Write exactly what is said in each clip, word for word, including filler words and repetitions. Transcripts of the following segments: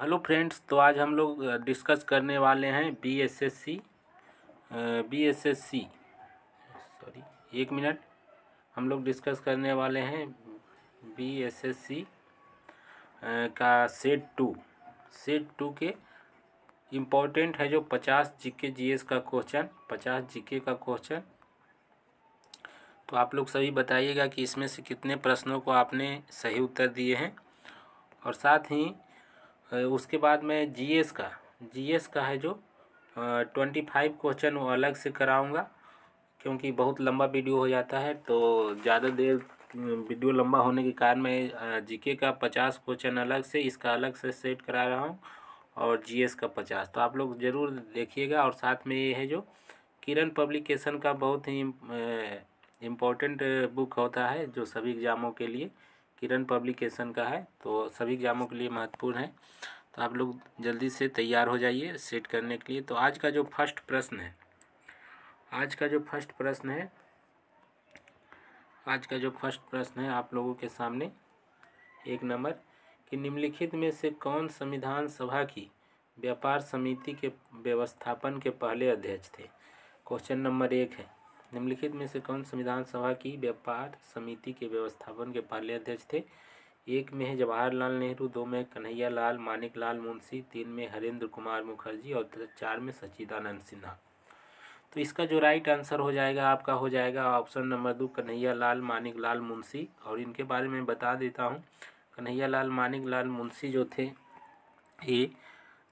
Hello friends, तो आज हम लोग डिस्कस करने वाले हैं बीएसएससी बीएसएससी सॉरी एक मिनट हम लोग डिस्कस करने वाले हैं बीएसएससी का सेट टू सेट टू के इम्पोर्टेंट है जो पचास जीके जीएस का क्वेश्चन पचास जीके का क्वेश्चन। तो आप लोग सभी बताइएगा कि इसमें से कितने प्रश्नों को आपने सही उत्तर दिए हैं। और साथ ही उसके बाद में जीएस का जीएस का है जो ट्वेंटी फाइव क्वेश्चन वो अलग से कराऊंगा, क्योंकि बहुत लंबा वीडियो हो जाता है। तो ज़्यादा देर वीडियो लंबा होने के कारण मैं जीके का पचास क्वेश्चन अलग से, इसका अलग से सेट करा रहा हूँ, और जीएस का पचास। तो आप लोग ज़रूर देखिएगा। और साथ में ये है जो किरण पब्लिकेशन का बहुत ही इम्पोर्टेंट बुक होता है जो सभी एग्ज़ामों के लिए, किरण पब्लिकेशन का है, तो सभी एग्जामों के लिए महत्वपूर्ण है। तो आप लोग जल्दी से तैयार हो जाइए सेट करने के लिए। तो आज का जो फर्स्ट प्रश्न है आज का जो फर्स्ट प्रश्न है आज का जो फर्स्ट प्रश्न है आप लोगों के सामने एक नंबर कि निम्नलिखित में से कौन संविधान सभा की व्यापार समिति के व्यवस्थापन के पहले अध्यक्ष थे। क्वेश्चन नंबर एक है, निम्नलिखित में से कौन संविधान सभा की व्यापार समिति के व्यवस्थापन के पहले अध्यक्ष थे। एक में है जवाहरलाल नेहरू, दो में कन्हैया लाल मानिकलाल मुंशी, तीन में हरेंद्र कुमार मुखर्जी और चार में सच्चिदानंद सिन्हा। तो इसका जो राइट आंसर हो जाएगा आपका हो जाएगा ऑप्शन नंबर दो, कन्हैया लाल मानिकलाल मुंशी। और इनके बारे में बता देता हूँ, कन्हैया लाल मानिकलाल मुंशी जो थे ये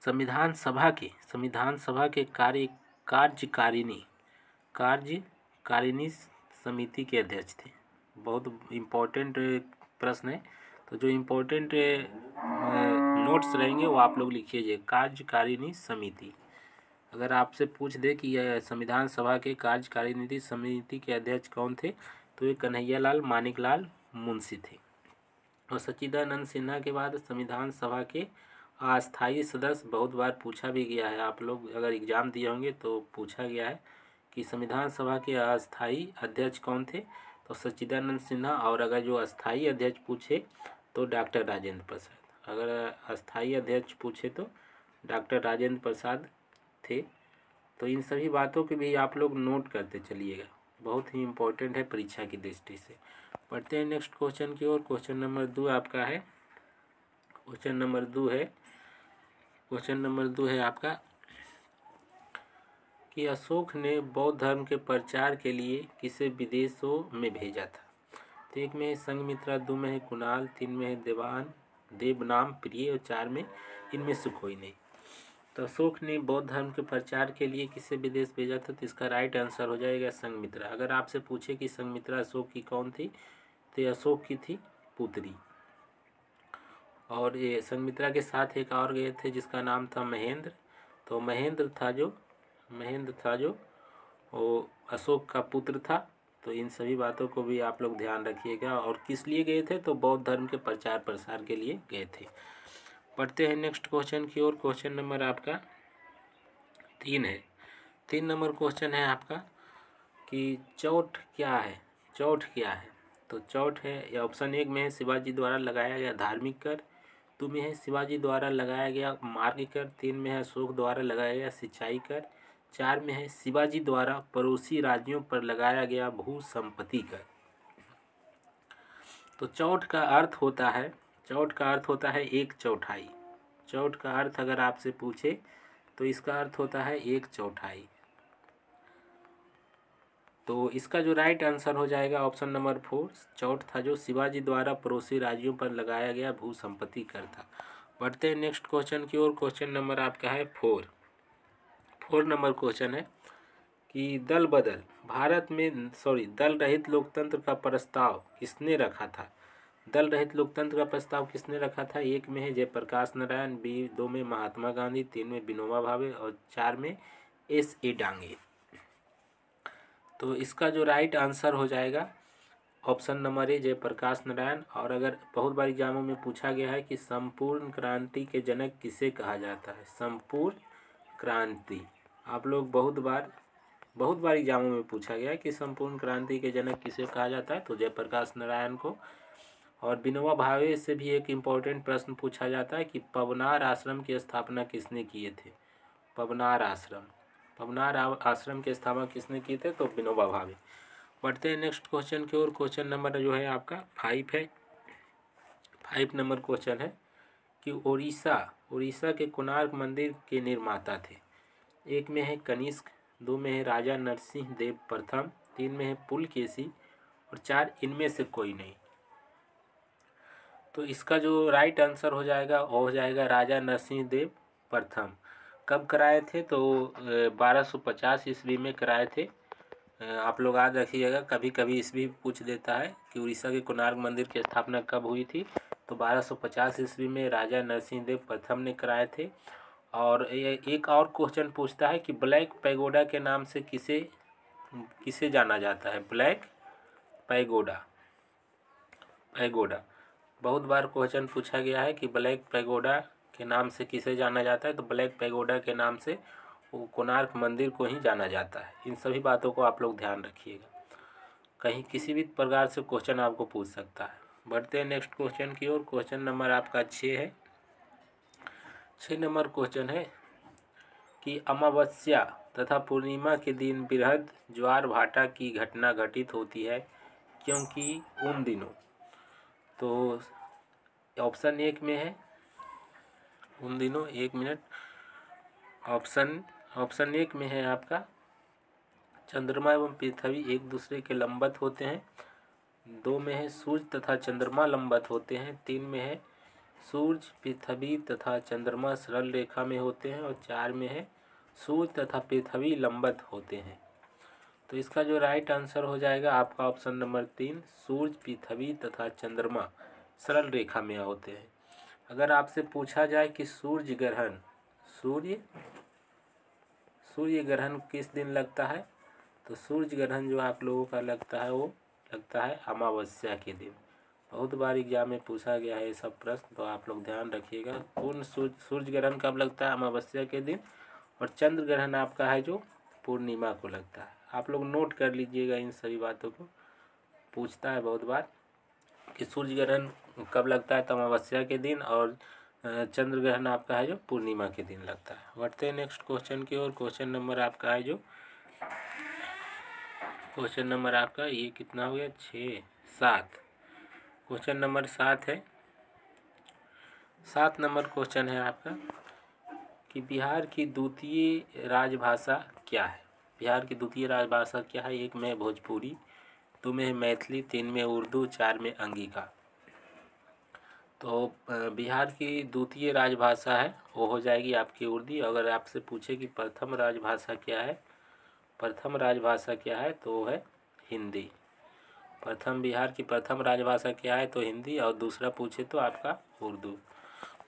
संविधान सभा के संविधान सभा के कार्य कार्यकारिणी कार्य कार्यकारिणी समिति के अध्यक्ष थे। बहुत इम्पोर्टेंट प्रश्न है, तो जो इम्पोर्टेंट नोट्स रहेंगे वो आप लोग लिखिए। कार्यकारिणी समिति, अगर आपसे पूछ दे कि यह संविधान सभा के कार्यकारिणी समिति के अध्यक्ष कौन थे, तो ये कन्हैयालाल मानिकलाल मुंशी थे। और सच्चिदानंद सिन्हा के बाद संविधान सभा के अस्थायी सदस्य, बहुत बार पूछा भी गया है, आप लोग अगर एग्ज़ाम दिए होंगे तो पूछा गया है कि संविधान सभा के अस्थायी अध्यक्ष कौन थे, तो सच्चिदानंद सिन्हा। और अगर जो अस्थायी अध्यक्ष पूछे तो डॉक्टर राजेंद्र प्रसाद, अगर अस्थायी अध्यक्ष पूछे तो डॉक्टर राजेंद्र प्रसाद थे। तो इन सभी बातों के भी आप लोग नोट करते चलिएगा, बहुत ही इम्पोर्टेंट है परीक्षा की दृष्टि से। पढ़ते हैं नेक्स्ट क्वेश्चन की ओर। क्वेश्चन नंबर दो आपका है क्वेश्चन नंबर दो है क्वेश्चन नंबर दो है आपका कि अशोक ने बौद्ध धर्म के प्रचार के लिए किसे विदेशों में भेजा था। तो एक में संगमित्रा, दो में है कुणाल, तीन में है देवान देवनाम प्रिय और चार में इनमें से कोई नहीं। तो अशोक ने बौद्ध धर्म के प्रचार के लिए किसे विदेश भेजा था, तो इसका राइट आंसर हो जाएगा संगमित्रा। अगर आपसे पूछे कि संगमित्रा अशोक की कौन थी, तो अशोक की थी पुत्री। और ये संगमित्रा के साथ एक और गए थे जिसका नाम था महेंद्र, तो महेंद्र था जो महेंद्र था जो वो अशोक का पुत्र था। तो इन सभी बातों को भी आप लोग ध्यान रखिएगा। और किस लिए गए थे, तो बौद्ध धर्म के प्रचार प्रसार के लिए गए थे। पढ़ते हैं नेक्स्ट क्वेश्चन की ओर। क्वेश्चन नंबर आपका तीन है तीन नंबर क्वेश्चन है आपका कि चौठ क्या है चौठ क्या है तो चौठ है, या ऑप्शन एक में है शिवाजी द्वारा लगाया गया धार्मिक कर, दो में है शिवाजी द्वारा लगाया गया मार्ग कर, तीन में है अशोक द्वारा लगाया गया सिंचाई कर, चार में है शिवाजी द्वारा पड़ोसी राज्यों पर लगाया गया भू संपत्ति कर। तो चौठ का अर्थ होता है चौठ का अर्थ होता है एक चौथाई। चौठ का अर्थ अगर आपसे पूछे तो इसका अर्थ होता है एक चौथाई। तो इसका जो राइट आंसर हो जाएगा ऑप्शन नंबर फोर, चौठ था जो शिवाजी द्वारा पड़ोसी राज्यों पर लगाया गया भू संपत्ति कर था। बढ़ते हैं नेक्स्ट क्वेश्चन की ओर। क्वेश्चन नंबर आपका है फोर फोर नंबर क्वेश्चन है कि दल बदल भारत में सॉरी दल रहित लोकतंत्र का प्रस्ताव किसने रखा था। दल रहित लोकतंत्र का प्रस्ताव किसने रखा था। एक में है जयप्रकाश नारायण, बी दो में महात्मा गांधी, तीन में विनोबा भावे और चार में एस ए डांगे। तो इसका जो राइट आंसर हो जाएगा option number A, Jayaprakash Narayan. और अगर बहुत बार एग्जामों में पूछा गया है कि संपूर्ण क्रांति के जनक किसे कहा जाता है, संपूर्ण क्रांति आप लोग बहुत बार बहुत बार एग्जामों में पूछा गया है कि संपूर्ण क्रांति के जनक किसे कहा जाता है, तो जयप्रकाश नारायण को। और विनोबा भावे से भी एक इम्पॉर्टेंट प्रश्न पूछा जाता है कि पवनार आश्रम की स्थापना किसने किए थे। पवनार आश्रम पवनार आश्रम की स्थापना किसने किए थे, तो विनोबा भावे। बढ़ते हैं नेक्स्ट क्वेश्चन की ओर। क्वेश्चन नंबर जो है आपका फाइव है। फाइव नंबर क्वेश्चन है कि उड़ीसा उड़ीसा के कोणार्क मंदिर के निर्माता थे। एक में है कनिष्क, दो में है राजा नरसिंह देव प्रथम, तीन में है पुलकेसी और चार इनमें से कोई नहीं। तो इसका जो राइट आंसर हो जाएगा वो हो जाएगा राजा नरसिंह देव प्रथम। कब कराए थे, तो बारह सौ पचास ईस्वी में कराए थे। आप लोग याद रखिएगा, कभी कभी ईस्वी पूछ देता है कि उड़ीसा के कोणार्क मंदिर की स्थापना कब हुई थी। तो बारह सौ पचास ईस्वी में राजा नरसिंह देव प्रथम ने कराए थे। और एक और क्वेश्चन पूछता है कि ब्लैक पैगोडा के नाम से किसे किसे जाना जाता है। ब्लैक पैगोडा पैगोडा बहुत बार क्वेश्चन पूछा गया है कि ब्लैक पैगोडा के नाम से किसे जाना जाता है। तो ब्लैक पैगोडा के नाम से कोणार्क मंदिर को ही जाना जाता है। इन सभी बातों को आप लोग ध्यान रखिएगा, कहीं किसी भी प्रकार से क्वेश्चन आपको पूछ सकता है। बढ़ते हैं नेक्स्ट क्वेश्चन की ओर। क्वेश्चन नंबर आपका छः है। छः नंबर क्वेश्चन है कि अमावस्या तथा पूर्णिमा के दिन बृहद ज्वार भाटा की घटना घटित होती है क्योंकि उन दिनों। तो ऑप्शन एक में है उन दिनों, एक मिनट, ऑप्शन ऑप्शन एक में है आपका चंद्रमा एवं पृथ्वी एक दूसरे के लंबवत होते हैं, दो में है सूर्य तथा चंद्रमा लंबवत होते हैं, तीन में है सूर्य पृथ्वी तथा चंद्रमा सरल रेखा में होते हैं और चार में है सूर्य तथा पृथ्वी लंबवत होते हैं। तो इसका जो राइट आंसर हो जाएगा आपका ऑप्शन नंबर तीन, सूर्य पृथ्वी तथा चंद्रमा सरल रेखा में होते हैं। अगर आपसे पूछा जाए कि सूर्य ग्रहण सूर्य सूर्य ग्रहण किस दिन लगता है, तो सूर्य ग्रहण जो आप लोगों का लगता है वो लगता है अमावस्या के दिन। बहुत बार एग्जाम में पूछा गया है ये सब प्रश्न, तो आप लोग ध्यान रखिएगा। पूर्ण सूर्य सूर्य ग्रहण कब लगता है, अमावस्या के दिन, और चंद्र ग्रहण आपका है जो पूर्णिमा को लगता है। आप लोग नोट कर लीजिएगा इन सभी बातों को। पूछता है बहुत बार कि सूर्य ग्रहण कब लगता है, तो अमावस्या के दिन, और चंद्र ग्रहण आपका है जो पूर्णिमा के दिन लगता है। बढ़ते हैं नेक्स्ट क्वेश्चन की ओर। क्वेश्चन नंबर आपका है जो क्वेश्चन नंबर आपका ये कितना हो गया, छः सात क्वेश्चन नंबर सात है। सात नंबर क्वेश्चन है आपका कि बिहार की द्वितीय राजभाषा क्या है। बिहार की द्वितीय राजभाषा क्या है, एक में भोजपुरी, दो में मैथिली, तीन में उर्दू, चार में अंगिका। तो बिहार की द्वितीय राजभाषा है वो हो जाएगी आपकी उर्दू। अगर आपसे पूछे कि प्रथम राजभाषा क्या है, प्रथम राजभाषा क्या है, तो है हिंदी। प्रथम बिहार की प्रथम राजभाषा क्या है, तो हिंदी, और दूसरा पूछे तो आपका उर्दू।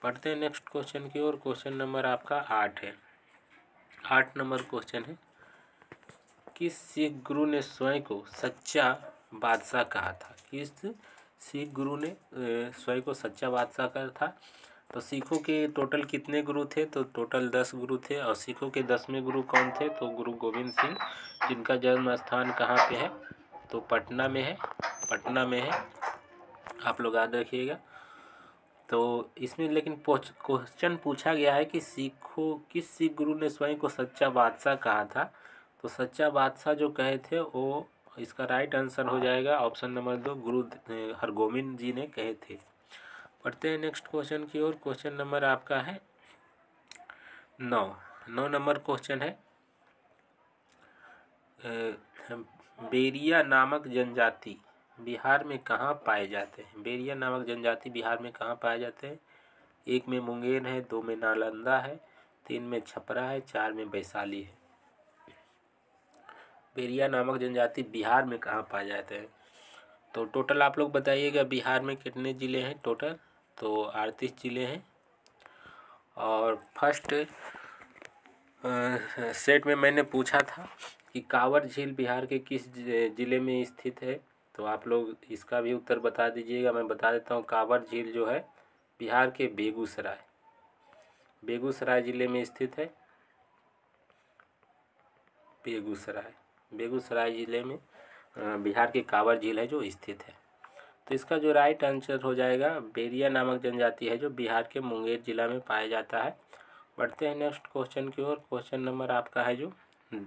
पढ़ते हैं नेक्स्ट क्वेश्चन की ओर। क्वेश्चन नंबर आपका आठ है। आठ नंबर क्वेश्चन है किस सिख गुरु ने स्वयं को सच्चा बादशाह कहा था। किस सिख गुरु ने स्वयं को सच्चा बादशाह कहा था। तो सिखों के टोटल कितने गुरु थे, तो टोटल दस गुरु थे, और सिखों के दसवें गुरु कौन थे, तो गुरु गोविंद सिंह, जिनका जन्म स्थान कहाँ पे है, तो पटना में है। पटना में है आप लोग याद रखिएगा। तो इसमें लेकिन क्वेश्चन पूछा गया है कि सिखों किस सिख गुरु ने स्वयं को सच्चा बादशाह कहा था। तो सच्चा बादशाह जो कहे थे वो, इसका राइट आंसर हो जाएगा ऑप्शन नंबर दो, गुरु हरगोविंद जी ने कहे थे। पढ़ते हैं नेक्स्ट क्वेश्चन की ओर। क्वेश्चन नंबर आपका है नौ। नौ नंबर क्वेश्चन है ए, बेरिया नामक जनजाति बिहार में कहाँ पाए जाते हैं। बेरिया नामक जनजाति बिहार में कहाँ पाए जाते हैं। एक में मुंगेर है, दो में नालंदा है, तीन में छपरा है, चार में वैशाली है। बेरिया नामक जनजाति बिहार में कहाँ पाए जाते हैं। तो टोटल आप लोग बताइएगा बिहार में कितने ज़िले हैं टोटल, तो अड़तीस ज़िले हैं। और फर्स्ट सेट में मैंने पूछा था कि कांवर झील बिहार के किस ज़िले में स्थित है। तो आप लोग इसका भी उत्तर बता दीजिएगा। मैं बता देता हूँ, कांवर झील जो है बिहार के बेगूसराय बेगूसराय ज़िले में स्थित है। बेगूसराय बेगूसराय ज़िले में बिहार के कांवर झील है जो स्थित है। तो इसका जो राइट आंसर हो जाएगा बेरिया नामक जनजाति है जो बिहार के मुंगेर जिला में पाया जाता है। बढ़ते हैं नेक्स्ट क्वेश्चन की ओर। क्वेश्चन नंबर आपका है जो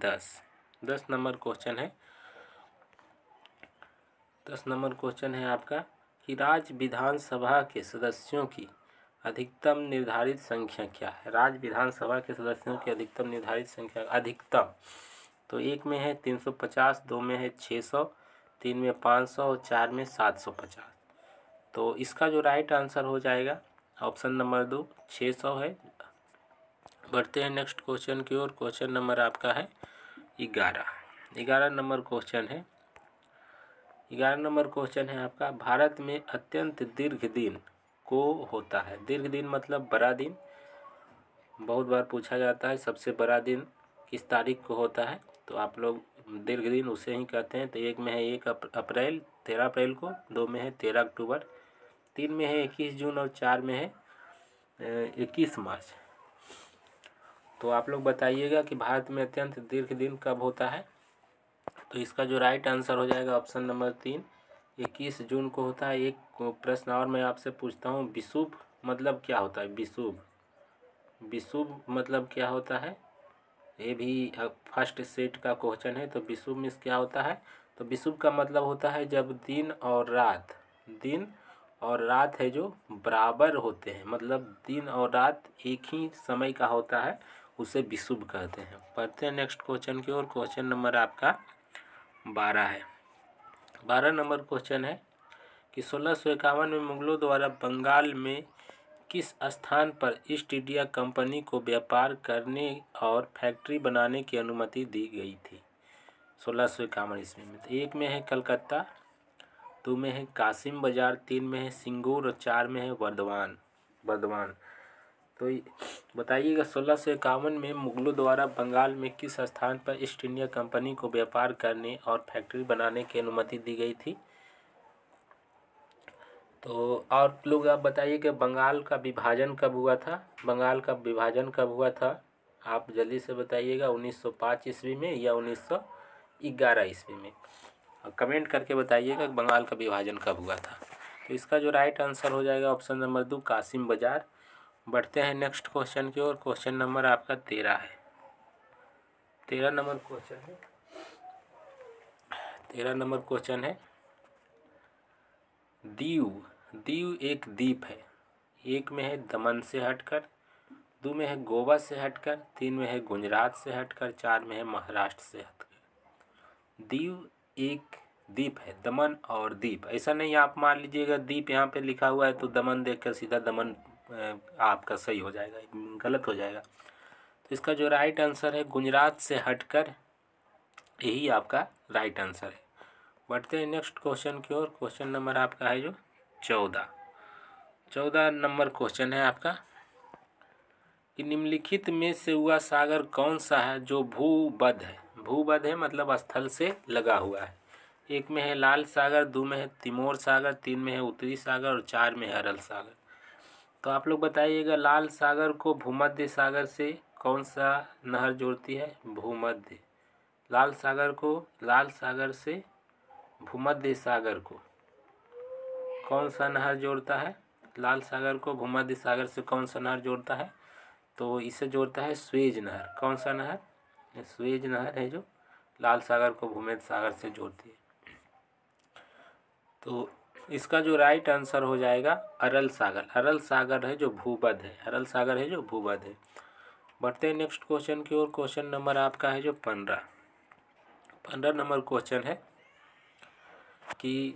दस दस नंबर क्वेश्चन है दस नंबर क्वेश्चन है आपका कि राज्य विधानसभा के सदस्यों की अधिकतम निर्धारित संख्या क्या है। राज्य विधानसभा के सदस्यों की अधिकतम निर्धारित संख्या अधिकतम तो एक में है तीन सौ पचास, दो में है छः सौ, तीन में पाँच सौ और चार में सात सौ पचास। तो इसका जो राइट आंसर हो जाएगा ऑप्शन नंबर दो छः सौ है। बढ़ते हैं नेक्स्ट क्वेश्चन की ओर। क्वेश्चन नंबर आपका है ग्यारह ग्यारह नंबर क्वेश्चन है ग्यारह नंबर क्वेश्चन है आपका भारत में अत्यंत दीर्घ दिन को होता है। दीर्घ दिन मतलब बड़ा दिन, बहुत बार पूछा जाता है सबसे बड़ा दिन किस तारीख को होता है, तो आप लोग दीर्घ दिन उसे ही कहते हैं। तो एक में है एक अप्रैल तेरह अप्रैल को, दो में है तेरह अक्टूबर, तीन में है इक्कीस जून और चार में है इक्कीस मार्च। तो आप लोग बताइएगा कि भारत में अत्यंत दीर्घ दिन कब होता है। तो इसका जो राइट आंसर हो जाएगा ऑप्शन नंबर तीन इक्कीस जून को होता है। एक प्रश्न और मैं आपसे पूछता हूँ, विशुभ मतलब क्या होता है। विशुभ विशुभ मतलब क्या होता है, ये भी फर्स्ट सेट का क्वेश्चन है। तो विशुभ मीन्स क्या होता है, तो विशुभ का मतलब होता है जब दिन और रात दिन और रात है जो बराबर होते हैं, मतलब दिन और रात एक ही समय का होता है उसे विशुभ कहते हैं। पढ़ते हैं नेक्स्ट क्वेश्चन की ओर। क्वेश्चन नंबर आपका बारह है। बारह नंबर क्वेश्चन है कि सोलह सौ इक्यावन में मुगलों द्वारा बंगाल में किस स्थान पर ईस्ट इंडिया कंपनी को व्यापार करने और फैक्ट्री बनाने की अनुमति दी गई थी। सोलह सौ इक्यावन ईस्वी में एक में है कलकत्ता, दो में है कासिम बाजार, तीन में है सिंगूर और चार में है वर्धमान वर्धमान तो बताइएगा सोलह सौ इक्यावन में मुगलों द्वारा बंगाल में किस स्थान पर ईस्ट इंडिया कंपनी को व्यापार करने और फैक्ट्री बनाने की अनुमति दी गई थी। तो और लोग आप बताइए कि बंगाल का विभाजन कब हुआ था। बंगाल का विभाजन कब हुआ था आप जल्दी से बताइएगा, उन्नीस सौ पाँच ईस्वी में या उन्नीस सौ ग्यारह ईस्वी में। और कमेंट करके बताइएगा कि बंगाल का विभाजन कब हुआ था। तो इसका जो राइट आंसर हो जाएगा ऑप्शन नंबर दो कासिम बाजार। बढ़ते हैं नेक्स्ट क्वेश्चन की ओर। क्वेश्चन नंबर आपका तेरह है। तेरह नंबर क्वेश्चन है तेरह नंबर क्वेश्चन है दीव दीव एक द्वीप है। एक में है दमन से हटकर, दो में है गोवा से हटकर, तीन में है गुजरात से हटकर, चार में है महाराष्ट्र से हटकर। दीव एक द्वीप है, दमन और द्वीप। ऐसा नहीं आप मान लीजिएगा द्वीप यहाँ पे लिखा हुआ है तो दमन देखकर सीधा दमन आपका सही हो जाएगा, गलत हो जाएगा। तो इसका जो राइट आंसर है गुजरात से हटकर, यही आपका राइट आंसर है। बढ़ते हैं नेक्स्ट क्वेश्चन की ओर। क्वेश्चन नंबर आपका है जो चौदह चौदह नंबर क्वेश्चन है आपका कि निम्नलिखित में से हुआ सागर कौन सा है जो भूबद्ध है। भूबद्ध है मतलब स्थल से लगा हुआ है। एक में है लाल सागर, दो में है तिमोर सागर, तीन में है उत्तरी सागर और चार में है अरल सागर। तो आप लोग बताइएगा लाल सागर को भूमध्य सागर से कौन सा नहर जोड़ती है। भूमध्य लाल सागर को लाल सागर से भूमध्य सागर को कौन सा नहर जोड़ता है। लाल सागर को भूमध्य सागर से कौन सा नहर जोड़ता है, तो इसे जोड़ता है स्वेज नहर। कौन सा नहर, स्वेज नहर है जो लाल सागर को भूमध्य सागर से जोड़ती है। तो इसका जो राइट आंसर हो जाएगा अरल सागर। अरल सागर है जो भूबद्ध है अरल सागर है जो भूबद्ध है। बढ़ते हैं नेक्स्ट क्वेश्चन की ओर। क्वेश्चन नंबर आपका है जो पंद्रह पंद्रह नंबर क्वेश्चन है कि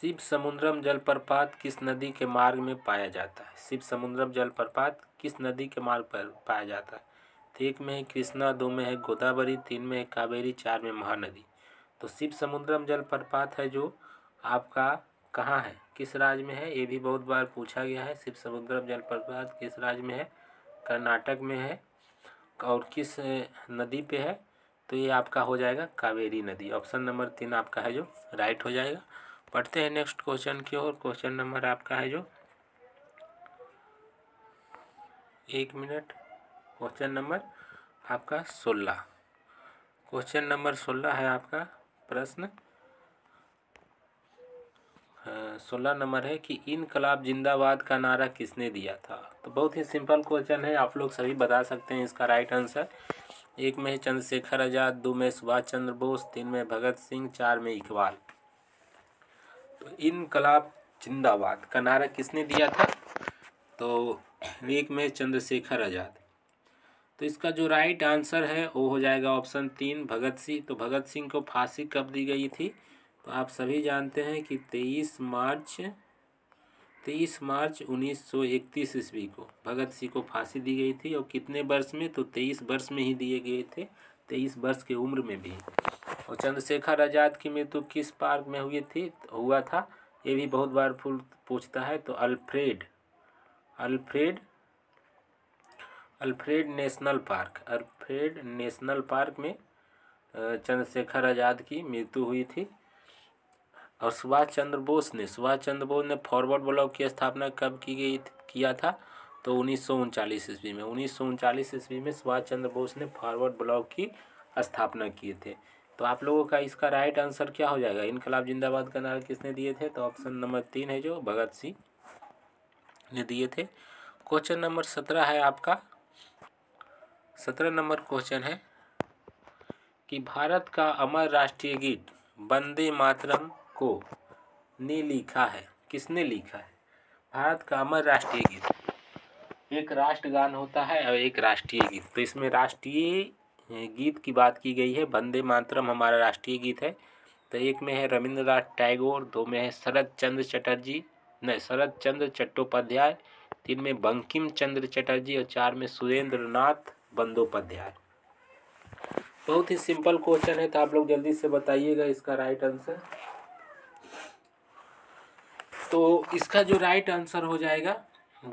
शिवसमुद्रम जलप्रपात किस नदी के मार्ग में पाया जाता है। शिवसमुद्रम जलप्रपात किस नदी के मार्ग पर पाया जाता है। तो एक में है कृष्णा, दो में है गोदावरी, तीन में है कावेरी, चार में महानदी। तो शिवसमुद्रम जलप्रपात है जो आपका कहाँ है, किस राज्य में है, ये भी बहुत बार पूछा गया है। शिवसमुद्रम जलप्रपात किस राज्य में है, कर्नाटक में है और किस नदी पे है, तो ये आपका हो जाएगा कावेरी नदी। ऑप्शन नंबर तीन आपका है जो राइट हो जाएगा। पढ़ते हैं नेक्स्ट क्वेश्चन की ओर। क्वेश्चन नंबर आपका है जो एक मिनट क्वेश्चन नंबर आपका सोलह क्वेश्चन नंबर सोलह है आपका प्रश्न सोलह नंबर है कि इनकलाब जिंदाबाद का नारा किसने दिया था। तो बहुत ही सिंपल क्वेश्चन है, आप लोग सभी बता सकते हैं इसका राइट आंसर। एक में है चंद्रशेखर आज़ाद, दो में सुभाष चंद्र बोस, तीन में भगत सिंह, चार में इकबाल। तो इनकलाब जिंदाबाद का नारा किसने दिया था, तो एक में चंद्रशेखर आज़ाद। तो इसका जो राइट आंसर है वो हो जाएगा ऑप्शन तीन, भगत सिंह। तो भगत सिंह को फांसी कब दी गई थी, तो आप सभी जानते हैं कि तेईस मार्च तेईस मार्च उन्नीस सौ इकतीस ईस्वी को भगत सिंह को फांसी दी गई थी। और कितने वर्ष में, तो तेईस वर्ष में ही दिए गए थे, तेईस वर्ष की उम्र में भी। और चंद्रशेखर आज़ाद की मृत्यु तो किस पार्क में हुई थी हुआ था ये भी बहुत बार पूछता है, तो Alfred Alfred Alfred National Park Alfred National Park में चंद्रशेखर आज़ाद की मृत्यु हुई थी। और सुभाष चंद्र बोस ने सुभाष चंद्र बोस ने फॉरवर्ड ब्लॉक की स्थापना कब की गई किया था, तो उन्नीस सौ उनचालीस ईस्वी में उन्नीस सौ उनचालीस ईस्वी में सुभाष चंद्र बोस ने फॉरवर्ड ब्लॉक की स्थापना किए थे। तो आप लोगों का इसका राइट आंसर क्या हो जाएगा, इनकलाब जिंदाबाद का नारा किसने दिए थे, तो ऑप्शन नंबर तीन है जो भगत सिंह ने दिए थे। क्वेश्चन नंबर सत्रह है आपका, सत्रह नंबर क्वेश्चन है कि भारत का अमर राष्ट्रीय गीत वंदे मातरम को ने लिखा है, किसने लिखा है। भारत का अमर राष्ट्रीय गीत, एक राष्ट्रगान होता है और एक राष्ट्रीय गीत, तो इसमें राष्ट्रीय गीत की बात की गई है। वंदे मातरम हमारा राष्ट्रीय गीत है। तो एक में है रविंद्रनाथ टैगोर, दो में है शरत चंद्र चटर्जी नहीं शरत चंद्र चट्टोपाध्याय, तीन में बंकिम चंद्र चटर्जी और चार में सुरेंद्रनाथ बंदोपाध्याय। बहुत ही सिंपल क्वेश्चन है, तो आप लोग जल्दी से बताइएगा इसका राइट आंसर। तो इसका जो राइट आंसर हो जाएगा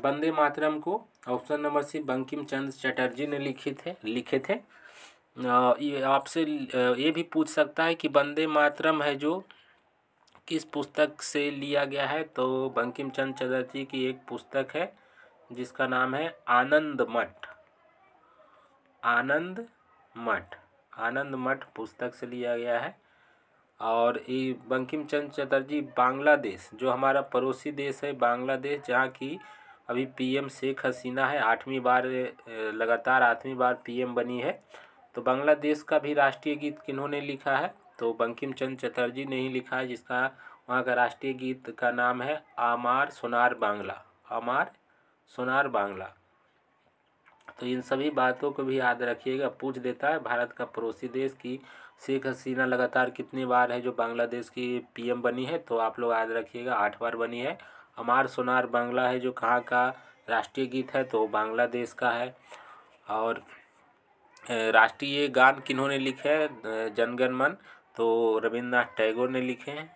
वंदे मातरम को option number C Bankim Chandra Chatterjee ने लिखे थे लिखे थे ये आपसे ये भी पूछ सकता है कि वंदे मातरम है जो किस पुस्तक से लिया गया है, तो बंकिम चंद्र चटर्जी की एक पुस्तक है जिसका नाम है आनंद मठ आनंद मठ आनंद मठ पुस्तक से लिया गया है। और ये बंकिम चंद्र चटर्जी बांग्लादेश, जो हमारा पड़ोसी देश है बांग्लादेश, जहाँ की अभी पीएम शेख हसीना है, आठवीं बार लगातार आठवीं बार पीएम बनी है। तो बांग्लादेश का भी राष्ट्रीय गीत किन्होंने लिखा है, तो बंकिम चंद्र चटर्जी ने ही लिखा है, जिसका वहाँ का राष्ट्रीय गीत का नाम है आमार सोनार बांग्ला आमार सोनार बांग्ला। तो इन सभी बातों को भी याद रखिएगा, पूछ देता है भारत का पड़ोसी देश की शेख हसीना लगातार कितनी बार है जो बांग्लादेश की पीएम बनी है, तो आप लोग याद रखिएगा आठ बार बनी है। अमार सोनार बांग्ला है जो कहाँ का राष्ट्रीय गीत है, तो बांग्लादेश का है। और राष्ट्रीय गान किन्होंने लिखे हैं, जनगणमन, तो रविंद्रनाथ टैगोर ने लिखे हैं।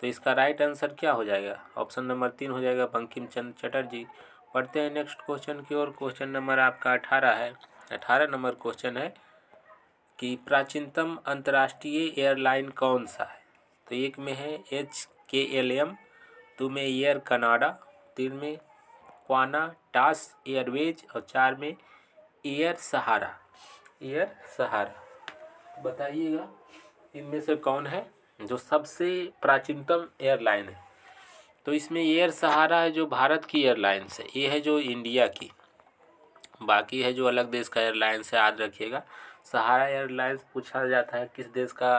तो इसका राइट आंसर क्या हो जाएगा, ऑप्शन नंबर तीन हो जाएगा बंकिम चंद्र चटर्जी। पढ़ते हैं नेक्स्ट क्वेश्चन की ओर। क्वेश्चन नंबर आपका अठारह है अठारह नंबर क्वेश्चन है कि प्राचीनतम अंतर्राष्ट्रीय एयरलाइन कौन सा है। तो एक में है एच के एल एम, दो में एयर कनाडा, तीन में क्वाना टास एयरवेज और चार में एयर सहारा एयर सहारा बताइएगा इनमें से कौन है जो सबसे प्राचीनतम एयरलाइन है। तो इसमें एयर सहारा है जो भारत की एयरलाइंस है, ये है जो इंडिया की, बाकी है जो अलग देश का एयरलाइंस है। याद रखिएगा सहारा एयरलाइंस पूछा जाता है किस देश का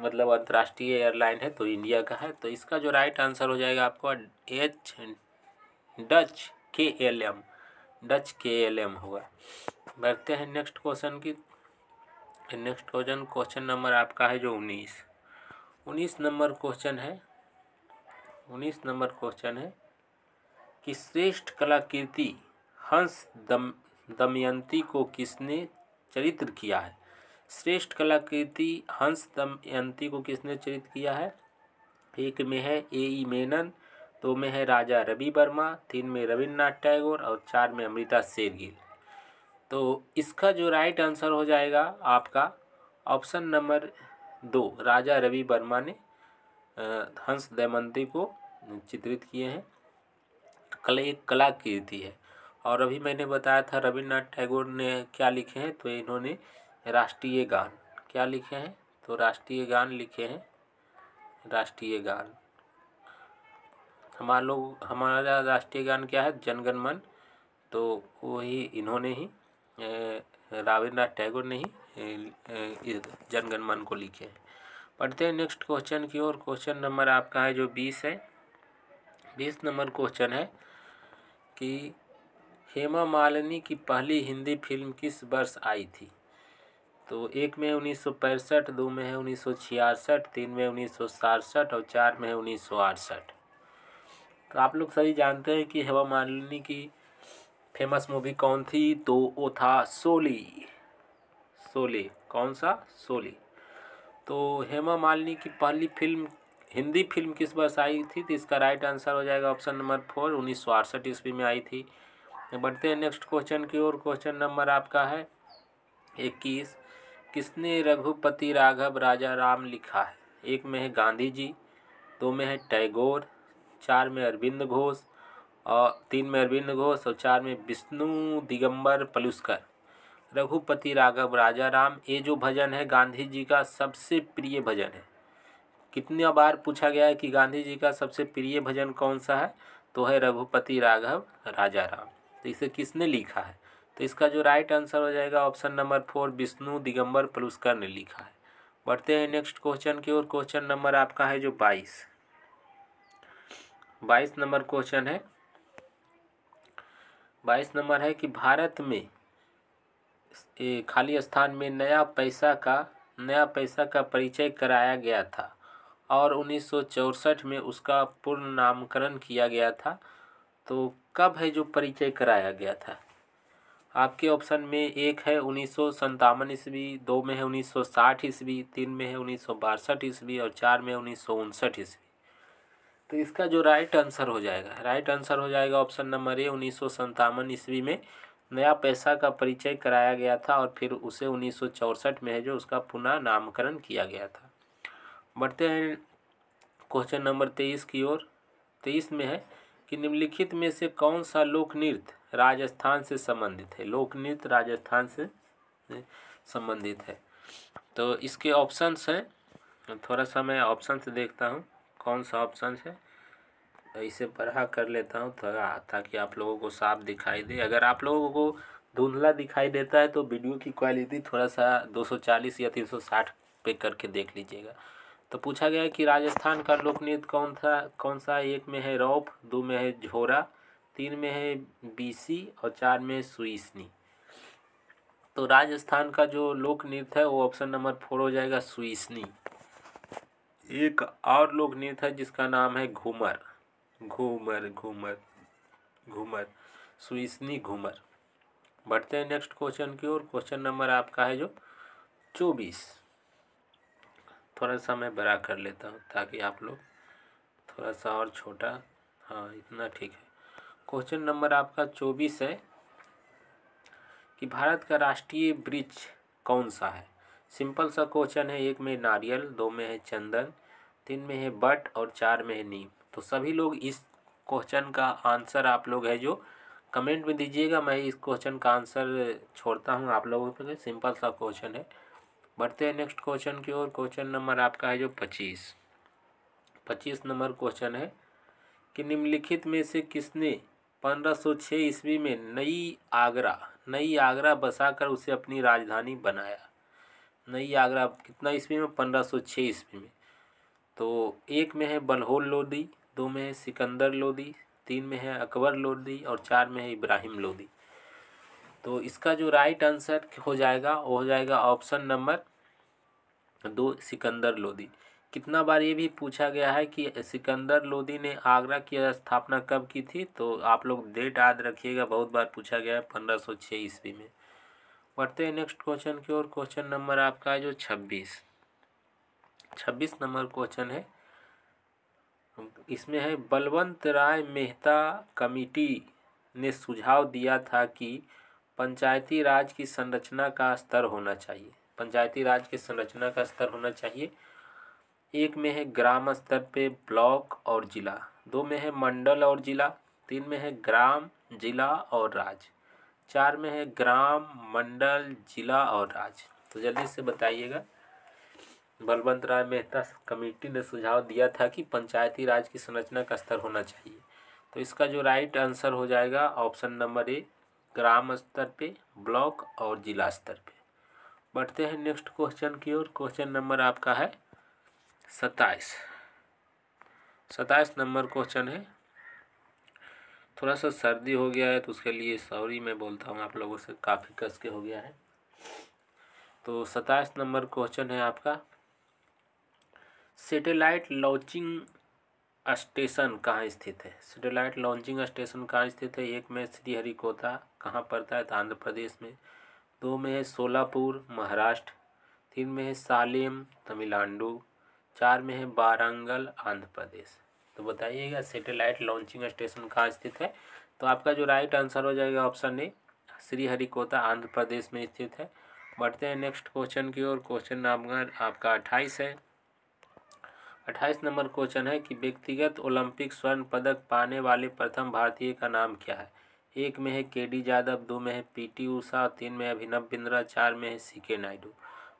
मतलब अंतर्राष्ट्रीय एयरलाइन है, तो इंडिया का है। तो इसका जो राइट आंसर हो जाएगा आपको एच डच के एल एम डच के एल एम होगा। बढ़ते हैं नेक्स्ट क्वेश्चन की नेक्स्ट क्वेश्चन क्वेश्चन नंबर आपका है जो उन्नीस उन्नीस नंबर क्वेश्चन है उन्नीस नंबर क्वेश्चन है कि श्रेष्ठ कलाकृति हंस दम दमयंती को किसने चरित्र किया है। श्रेष्ठ कलाकृति हंस दमयंती को किसने चरित्र किया है। एक में है ए ई मेनन, दो में है राजा रवि वर्मा, तीन में रविन्द्रनाथ टैगोर और चार में अमृता शेरगिल। तो इसका जो राइट आंसर हो जाएगा आपका ऑप्शन नंबर दो, राजा रवि वर्मा ने हंस दमयंती को चित्रित किए हैं। कला एक कलाकृति है। और अभी मैंने बताया था रविन्द्रनाथ टैगोर ने क्या लिखे हैं, तो इन्होंने राष्ट्रीय गान क्या लिखे हैं, तो राष्ट्रीय गान लिखे हैं राष्ट्रीय गान। हमारा लोग हमारा राष्ट्रीय गान क्या है, जनगणमन। तो वही इन्होंने ही रविंद्रनाथ टैगोर ने ही जनगणमन को लिखे हैं। पढ़ते हैं नेक्स्ट क्वेश्चन की ओर। क्वेश्चन नंबर आपका है जो बीस है। बीस नंबर क्वेश्चन है कि हेमा मालिनी की पहली हिंदी फिल्म किस वर्ष आई थी। तो एक में उन्नीस सौ पैंसठ, दो में है उन्नीस सौ छियासठ, तीन में उन्नीस सौ सड़सठ और चार में है उन्नीस सौ अड़सठ। तो आप लोग सभी जानते हैं कि हेमा मालिनी की फेमस मूवी कौन थी, तो वो था शोले। शोले कौन सा, शोले। तो हेमा मालिनी की पहली फिल्म हिंदी फिल्म किस वर्ष आई थी, तो इसका राइट आंसर हो जाएगा ऑप्शन नंबर फोर, उन्नीस सौ अड़सठ ईस्वी में आई थी। बढ़ते हैं नेक्स्ट क्वेश्चन की ओर। क्वेश्चन नंबर आपका है इक्कीस, किसने रघुपति राघव राजा राम लिखा है। एक में है गांधी जी, दो में है टैगोर, चार में अरविंद घोष और तीन में अरविंद घोष और चार में विष्णु दिगंबर पलुस्कर। रघुपति राघव राजा राम, ये जो भजन है गांधी जी का सबसे प्रिय भजन है। कितनी बार पूछा गया है कि गांधी जी का सबसे प्रिय भजन कौन सा है, तो है रघुपति राघव राजा राम। तो इसे किसने लिखा है, तो इसका जो राइट आंसर हो जाएगा option number four, Vishnu Digambar Paluskar ने लिखा है। बढ़ते हैं नेक्स्ट क्वेश्चन की ओर। क्वेश्चन नंबर आपका है जो बाईस। बाईस नंबर क्वेश्चन है, बाईस नंबर है कि भारत में खाली स्थान में नया पैसा का नया पैसा का परिचय कराया गया था और उन्नीस सौ चौंसठ में उसका पूर्ण नामकरण किया गया था। तो कब है जो परिचय कराया गया था। आपके ऑप्शन में एक है उन्नीस सौ सत्तावन ईस्वी, दो में है उन्नीस सौ साठ ईस्वी, तीन में है उन्नीस सौ बासठ ईस्वी और चार में उन्नीस सौ उनसठ ईस्वी। तो इसका जो राइट आंसर हो जाएगा, राइट आंसर हो जाएगा ऑप्शन नंबर ए, उन्नीस सौ सत्तावन ईस्वी में नया पैसा का परिचय कराया गया था और फिर उसे उन्नीस सौ चौंसठ में है जो उसका पुनः नामकरण किया गया था। बढ़ते हैं क्वेश्चन नंबर तेईस की ओर। तेईस में है कि निम्नलिखित में से कौन सा लोक नृत्य राजस्थान से संबंधित है। लोक नृत्य राजस्थान से संबंधित है। तो इसके ऑप्शंस हैं, थोड़ा सा मैं ऑप्शन से देखता हूँ कौन सा ऑप्शन है, तो इसे पढ़ा कर लेता हूँ थोड़ा ताकि आप लोगों को साफ दिखाई दे। अगर आप लोगों को धुंधला दिखाई देता है तो वीडियो की क्वालिटी थोड़ा सा दो सौ चालीस या तीन सौ साठ पे करके देख लीजिएगा। तो पूछा गया है कि राजस्थान का लोक नृत्य कौन था कौन सा। एक में है रौप, दो में है झोरा, तीन में है बीसी और चार में सुईसनी। तो राजस्थान का जो लोक नृत्य है वो ऑप्शन नंबर फोर हो जाएगा, सुईसनी। एक और लोक नृत्य है जिसका नाम है घूमर। घूमर घूमर घूमर सुईसनी घूमर। बढ़ते हैं नेक्स्ट क्वेश्चन की ओर। क्वेश्चन नंबर आपका है जो चौबीस। थोड़ा सा मैं बड़ा कर लेता हूँ ताकि आप लोग थोड़ा सा और छोटा, हाँ इतना ठीक है। क्वेश्चन नंबर आपका चौबीस है कि भारत का राष्ट्रीय वृक्ष कौन सा है। सिंपल सा क्वेश्चन है। एक में नारियल, दो में है चंदन, तीन में है बट और चार में है नीम। तो सभी लोग इस क्वेश्चन का आंसर आप लोग है जो कमेंट में दीजिएगा। मैं इस क्वेश्चन का आंसर छोड़ता हूं आप लोगों पे, सिंपल सा क्वेश्चन है। बढ़ते हैं नेक्स्ट क्वेश्चन की ओर। क्वेश्चन नंबर आपका है जो पच्चीस। पच्चीस नंबर क्वेश्चन है कि निम्नलिखित में से किसने पंद्रह सौ छः ईस्वी में नई आगरा नई आगरा बसाकर उसे अपनी राजधानी बनाया। नई आगरा कितना ईस्वी में, पंद्रह सौ छः ईस्वी में। तो एक में है बलहोल लोदी, दो में है सिकंदर लोदी, तीन में है अकबर लोदी और चार में है इब्राहिम लोदी। तो इसका जो राइट आंसर हो जाएगा वो हो जाएगा ऑप्शन नंबर दो, सिकंदर लोदी। कितना बार ये भी पूछा गया है कि सिकंदर लोदी ने आगरा की स्थापना कब की थी। तो आप लोग डेट याद रखिएगा, बहुत बार पूछा गया है, पंद्रह सौ छः ईस्वी में। बढ़ते हैं नेक्स्ट क्वेश्चन की ओर। क्वेश्चन नंबर आपका है जो छब्बीस। छब्बीस नंबर क्वेश्चन है, इसमें है बलवंत राय मेहता कमेटी ने सुझाव दिया था कि पंचायती राज की संरचना का स्तर होना चाहिए। पंचायती राज की संरचना का स्तर होना चाहिए। एक में है ग्राम स्तर पे ब्लॉक और जिला, दो में है मंडल और जिला, तीन में है ग्राम जिला और राज्य, चार में है ग्राम मंडल जिला और राज्य। तो जल्दी से बताइएगा बलवंत राय मेहता कमेटी ने सुझाव दिया था कि पंचायती राज की संरचना का स्तर होना चाहिए। तो इसका जो राइट आंसर हो जाएगा ऑप्शन नंबर ए, ग्राम स्तर पे, ब्लॉक और जिला स्तर पे। बढ़ते हैं नेक्स्ट क्वेश्चन की ओर। क्वेश्चन नंबर आपका है सत्ताईस। सत्ताईस नंबर क्वेश्चन है, थोड़ा सा सर्दी हो गया है तो उसके लिए सॉरी मैं बोलता हूँ आप लोगों से, काफ़ी कस के हो गया है। तो सत्ताईस नंबर क्वेश्चन है आपका, सैटेलाइट लॉन्चिंग स्टेशन कहाँ स्थित है? सैटेलाइट लॉन्चिंग स्टेशन कहाँ स्थित है? एक में श्रीहरिकोटा कहाँ पड़ता है? तो आंध्र प्रदेश में। दो में है सोलापुर महाराष्ट्र। तीन में है सालेम तमिलनाडु। चार में है वारंगल आंध्र प्रदेश। तो बताइएगा सैटेलाइट लॉन्चिंग स्टेशन कहाँ स्थित है? तो आपका जो राइट आंसर हो जाएगा ऑप्शन ए, श्रीहरिकोटा आंध्र प्रदेश में स्थित है। बढ़ते हैं नेक्स्ट क्वेश्चन की ओर। क्वेश्चन नंबर आपका अट्ठाईस है। अट्ठाईस नंबर क्वेश्चन है कि व्यक्तिगत ओलंपिक स्वर्ण पदक पाने वाले प्रथम भारतीय का नाम क्या है? एक में है के डी यादव। दो में है पीटी ऊषा। तीन में अभिनव बिंद्रा। चार में है सी के नायडू।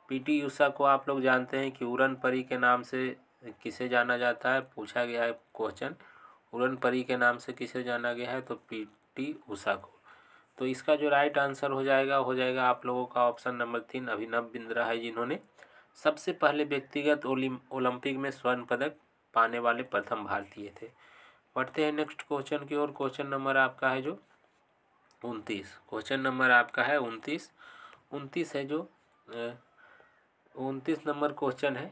पीटी ऊषा को आप लोग जानते हैं कि उड़न परी के नाम से किसे जाना जाता है, पूछा गया है क्वेश्चन, उड़न परी के नाम से किसे जाना गया है? तो पीटी ऊषा को। तो इसका जो राइट आंसर हो जाएगा हो जाएगा आप लोगों का ऑप्शन नंबर तीन, अभिनव बिंद्रा है जिन्होंने सबसे पहले व्यक्तिगत ओलंपिक में स्वर्ण पदक पाने वाले प्रथम भारतीय थे। बढ़ते हैं नेक्स्ट क्वेश्चन की ओर। क्वेश्चन नंबर आपका है जो उनतीस। क्वेश्चन नंबर आपका है उनतीस। उनतीस है जो उनतीस नंबर क्वेश्चन है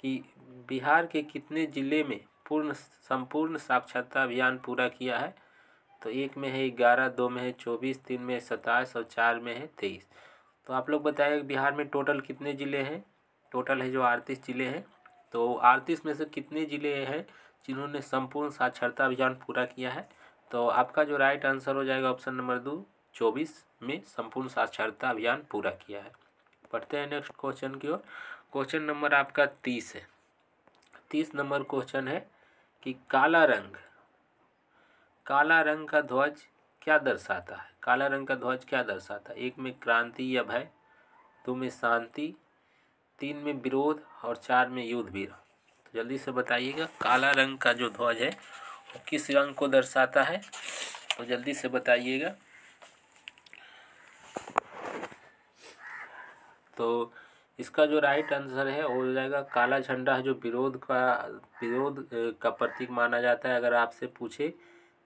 कि बिहार के कितने ज़िले में पूर्ण संपूर्ण साक्षरता अभियान पूरा किया है? तो एक में है ग्यारह, दो में है चौबीस, तीन में है सत्ताईस और चार में है तेईस। तो आप लोग बताइए बिहार में टोटल कितने ज़िले हैं? टोटल है जो अड़तीस ज़िले हैं। तो अड़तीस में से कितने ज़िले हैं जिन्होंने संपूर्ण साक्षरता अभियान पूरा किया है? तो आपका जो राइट आंसर हो जाएगा ऑप्शन नंबर दो, चौबीस में संपूर्ण साक्षरता अभियान पूरा किया है। पढ़ते हैं नेक्स्ट क्वेश्चन की ओर। क्वेश्चन नंबर आपका तीस है। तीस नंबर क्वेश्चन है कि काला रंग काला रंग का ध्वज क्या दर्शाता है? काला रंग का ध्वज क्या दर्शाता है? एक में क्रांति या भय, दो में शांति, तीन में विरोध और चार में युद्ध वीर। तो जल्दी से बताइएगा काला रंग का जो ध्वज है वो किस रंग को दर्शाता है? तो जल्दी से बताइएगा। तो इसका जो राइट आंसर है वो हो जाएगा काला झंडा है जो विरोध का विरोध का प्रतीक माना जाता है। अगर आपसे पूछे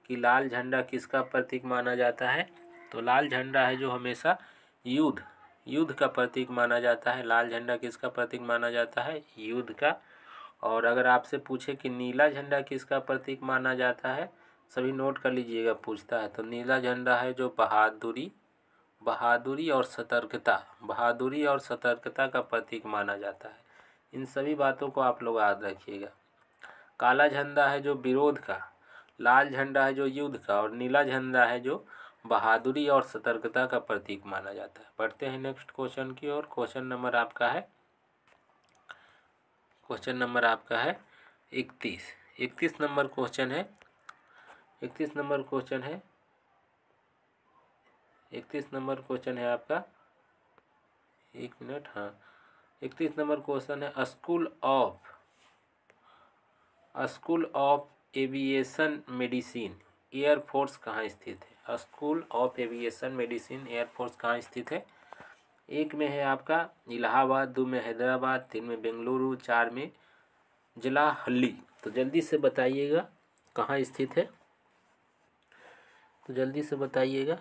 कि लाल झंडा किसका प्रतीक माना जाता है, तो लाल झंडा है जो हमेशा युद्ध युद्ध का प्रतीक माना जाता है। लाल झंडा किसका प्रतीक माना जाता है? युद्ध का। और अगर आपसे पूछे कि नीला झंडा किसका प्रतीक माना जाता है, सभी नोट कर लीजिएगा, पूछता है तो नीला झंडा है जो बहादुरी बहादुरी और सतर्कता बहादुरी और सतर्कता का प्रतीक माना जाता है। इन सभी बातों को आप लोग याद रखिएगा। काला झंडा है जो विरोध का, लाल झंडा है जो युद्ध का और नीला झंडा है जो बहादुरी और सतर्कता का प्रतीक माना जाता है। पढ़ते हैं नेक्स्ट क्वेश्चन की ओर। क्वेश्चन नंबर आपका है क्वेश्चन नंबर आपका है इकतीस। इकतीस नंबर क्वेश्चन है इकतीस नंबर क्वेश्चन है इकतीस नंबर क्वेश्चन है आपका एक मिनट हाँ इकतीस नंबर क्वेश्चन है school of school of aviation medicine air force कहाँ स्थित है? School of aviation medicine air force कहाँ स्थित है? एक में है आपका इलाहाबाद, दो में हैदराबाद, तीन में बेंगलुरु, चार में जलाहल्ली। तो जल्दी से बताइएगा कहाँ स्थित है। तो जल्दी से बताइएगा।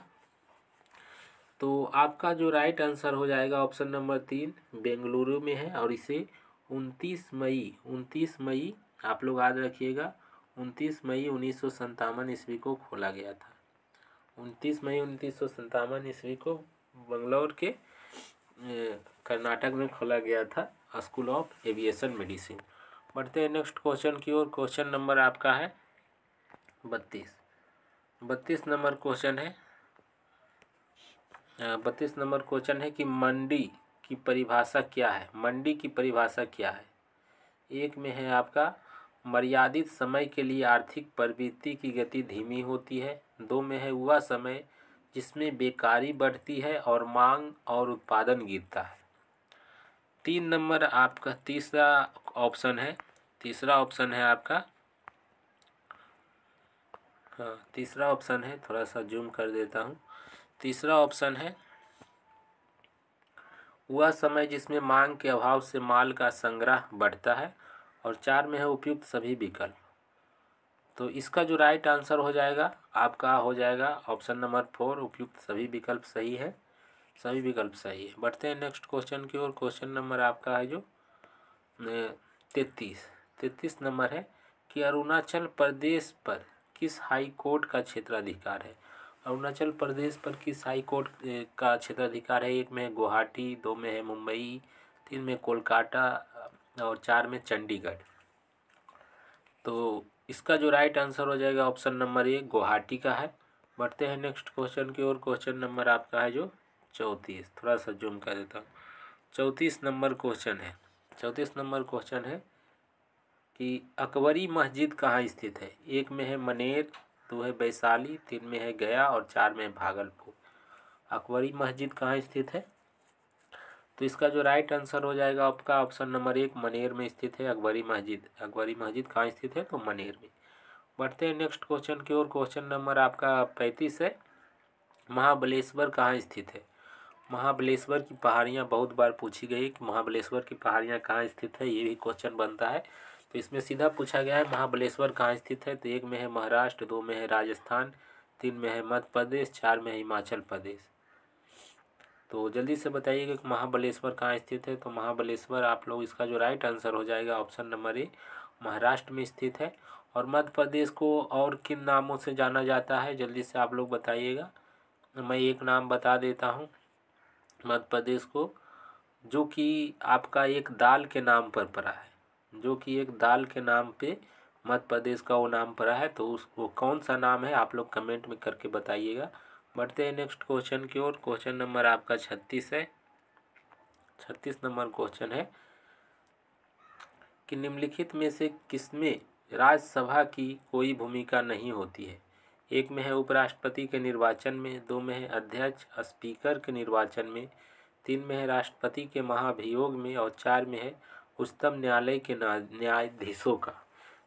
तो आपका जो राइट आंसर हो जाएगा ऑप्शन नंबर तीन, बेंगलुरु में है। और इसे उनतीस मई उनतीस मई आप लोग याद रखिएगा, उनतीस मई उन्नीस सौ सत्तावन ईस्वी को खोला गया था। उनतीस मई उन्नीस सौ सत्तावन ईस्वी को बंगलौर के कर्नाटक में खोला गया था स्कूल ऑफ एविएशन मेडिसिन। बढ़ते हैं नेक्स्ट क्वेश्चन की ओर। क्वेश्चन नंबर आपका है बत्तीस। बत्तीस नंबर क्वेश्चन है बत्तीस नंबर क्वेश्चन है कि मंडी की परिभाषा क्या है? मंडी की परिभाषा क्या है? एक में है आपका मर्यादित समय के लिए आर्थिक प्रवृत्ति की गति धीमी होती है। दो में है वह समय जिसमें बेकारी बढ़ती है और मांग और उत्पादन गिरता है। तीन नंबर आपका तीसरा ऑप्शन है, तीसरा ऑप्शन है आपका, हाँ तीसरा ऑप्शन है, थोड़ा सा जूम कर देता हूँ, तीसरा ऑप्शन है वह समय जिसमें मांग के अभाव से माल का संग्रह बढ़ता है, और चार में है उपयुक्त सभी विकल्प। तो इसका जो राइट आंसर हो जाएगा आपका हो जाएगा ऑप्शन नंबर फोर, उपयुक्त सभी विकल्प सही है, सभी विकल्प सही है। बढ़ते हैं नेक्स्ट क्वेश्चन की ओर। क्वेश्चन नंबर आपका है जो तैतीस, तैतीस नंबर है कि अरुणाचल प्रदेश पर किस हाई कोर्ट का क्षेत्राधिकार है। अरुणाचल प्रदेश पर किस हाई कोर्ट का क्षेत्राधिकार है। एक में है गुवाहाटी, दो में है मुंबई, तीन में कोलकाता और चार में चंडीगढ़। तो इसका जो राइट आंसर हो जाएगा ऑप्शन नंबर एक गुवाहाटी का है। बढ़ते हैं नेक्स्ट क्वेश्चन की ओर। क्वेश्चन नंबर आपका है जो चौंतीस, थोड़ा सा जूम कर देता हूँ। चौंतीस नंबर क्वेश्चन है, चौंतीस नंबर क्वेश्चन है कि अकबरी मस्जिद कहाँ स्थित है। एक में है मनेर, दो है वैशाली, तीन में है गया और चार में भागलपुर। अकबरी मस्जिद कहाँ स्थित है। तो इसका जो राइट आंसर हो जाएगा आपका ऑप्शन नंबर एक मनेर में स्थित है अकबरी मस्जिद। अकबरी मस्जिद कहाँ स्थित है, तो मनेर में। बढ़ते हैं नेक्स्ट क्वेश्चन की ओर। क्वेश्चन नंबर आपका पैंतीस है, महाबलेश्वर कहाँ स्थित है। महाबलेश्वर की पहाड़ियाँ बहुत बार पूछी गई कि महाबलेश्वर की पहाड़ियाँ कहाँ स्थित है, ये भी क्वेश्चन बनता है। तो इसमें सीधा पूछा गया है महाबलेश्वर कहाँ स्थित है। तो एक में है महाराष्ट्र, दो में है राजस्थान, तीन में है मध्य प्रदेश, चार में है हिमाचल प्रदेश। तो जल्दी से बताइएगा कि महाबलेश्वर कहाँ स्थित है। तो महाबलेश्वर आप लोग, इसका जो राइट आंसर हो जाएगा ऑप्शन नंबर ए महाराष्ट्र में स्थित है। और मध्य प्रदेश को और किन नामों से जाना जाता है, जल्दी से आप लोग बताइएगा। मैं एक नाम बता देता हूँ मध्य प्रदेश को, जो कि आपका एक दाल के नाम पर पड़ा है, जो कि एक दाल के नाम पे मध्य प्रदेश का वो नाम पड़ा है। तो उसको कौन सा नाम है आप लोग कमेंट में करके बताइएगा। बढ़ते हैं नेक्स्ट क्वेश्चन की ओर। क्वेश्चन नंबर आपका छत्तीस है, छत्तीस नंबर क्वेश्चन है कि निम्नलिखित में से किसमें राज्यसभा की कोई भूमिका नहीं होती है। एक में है उपराष्ट्रपति के निर्वाचन में, दो में है अध्यक्ष स्पीकर के निर्वाचन में, तीन में है राष्ट्रपति के महाभियोग में और चार में है उच्चतम न्यायालय के न्यायाधीशों का।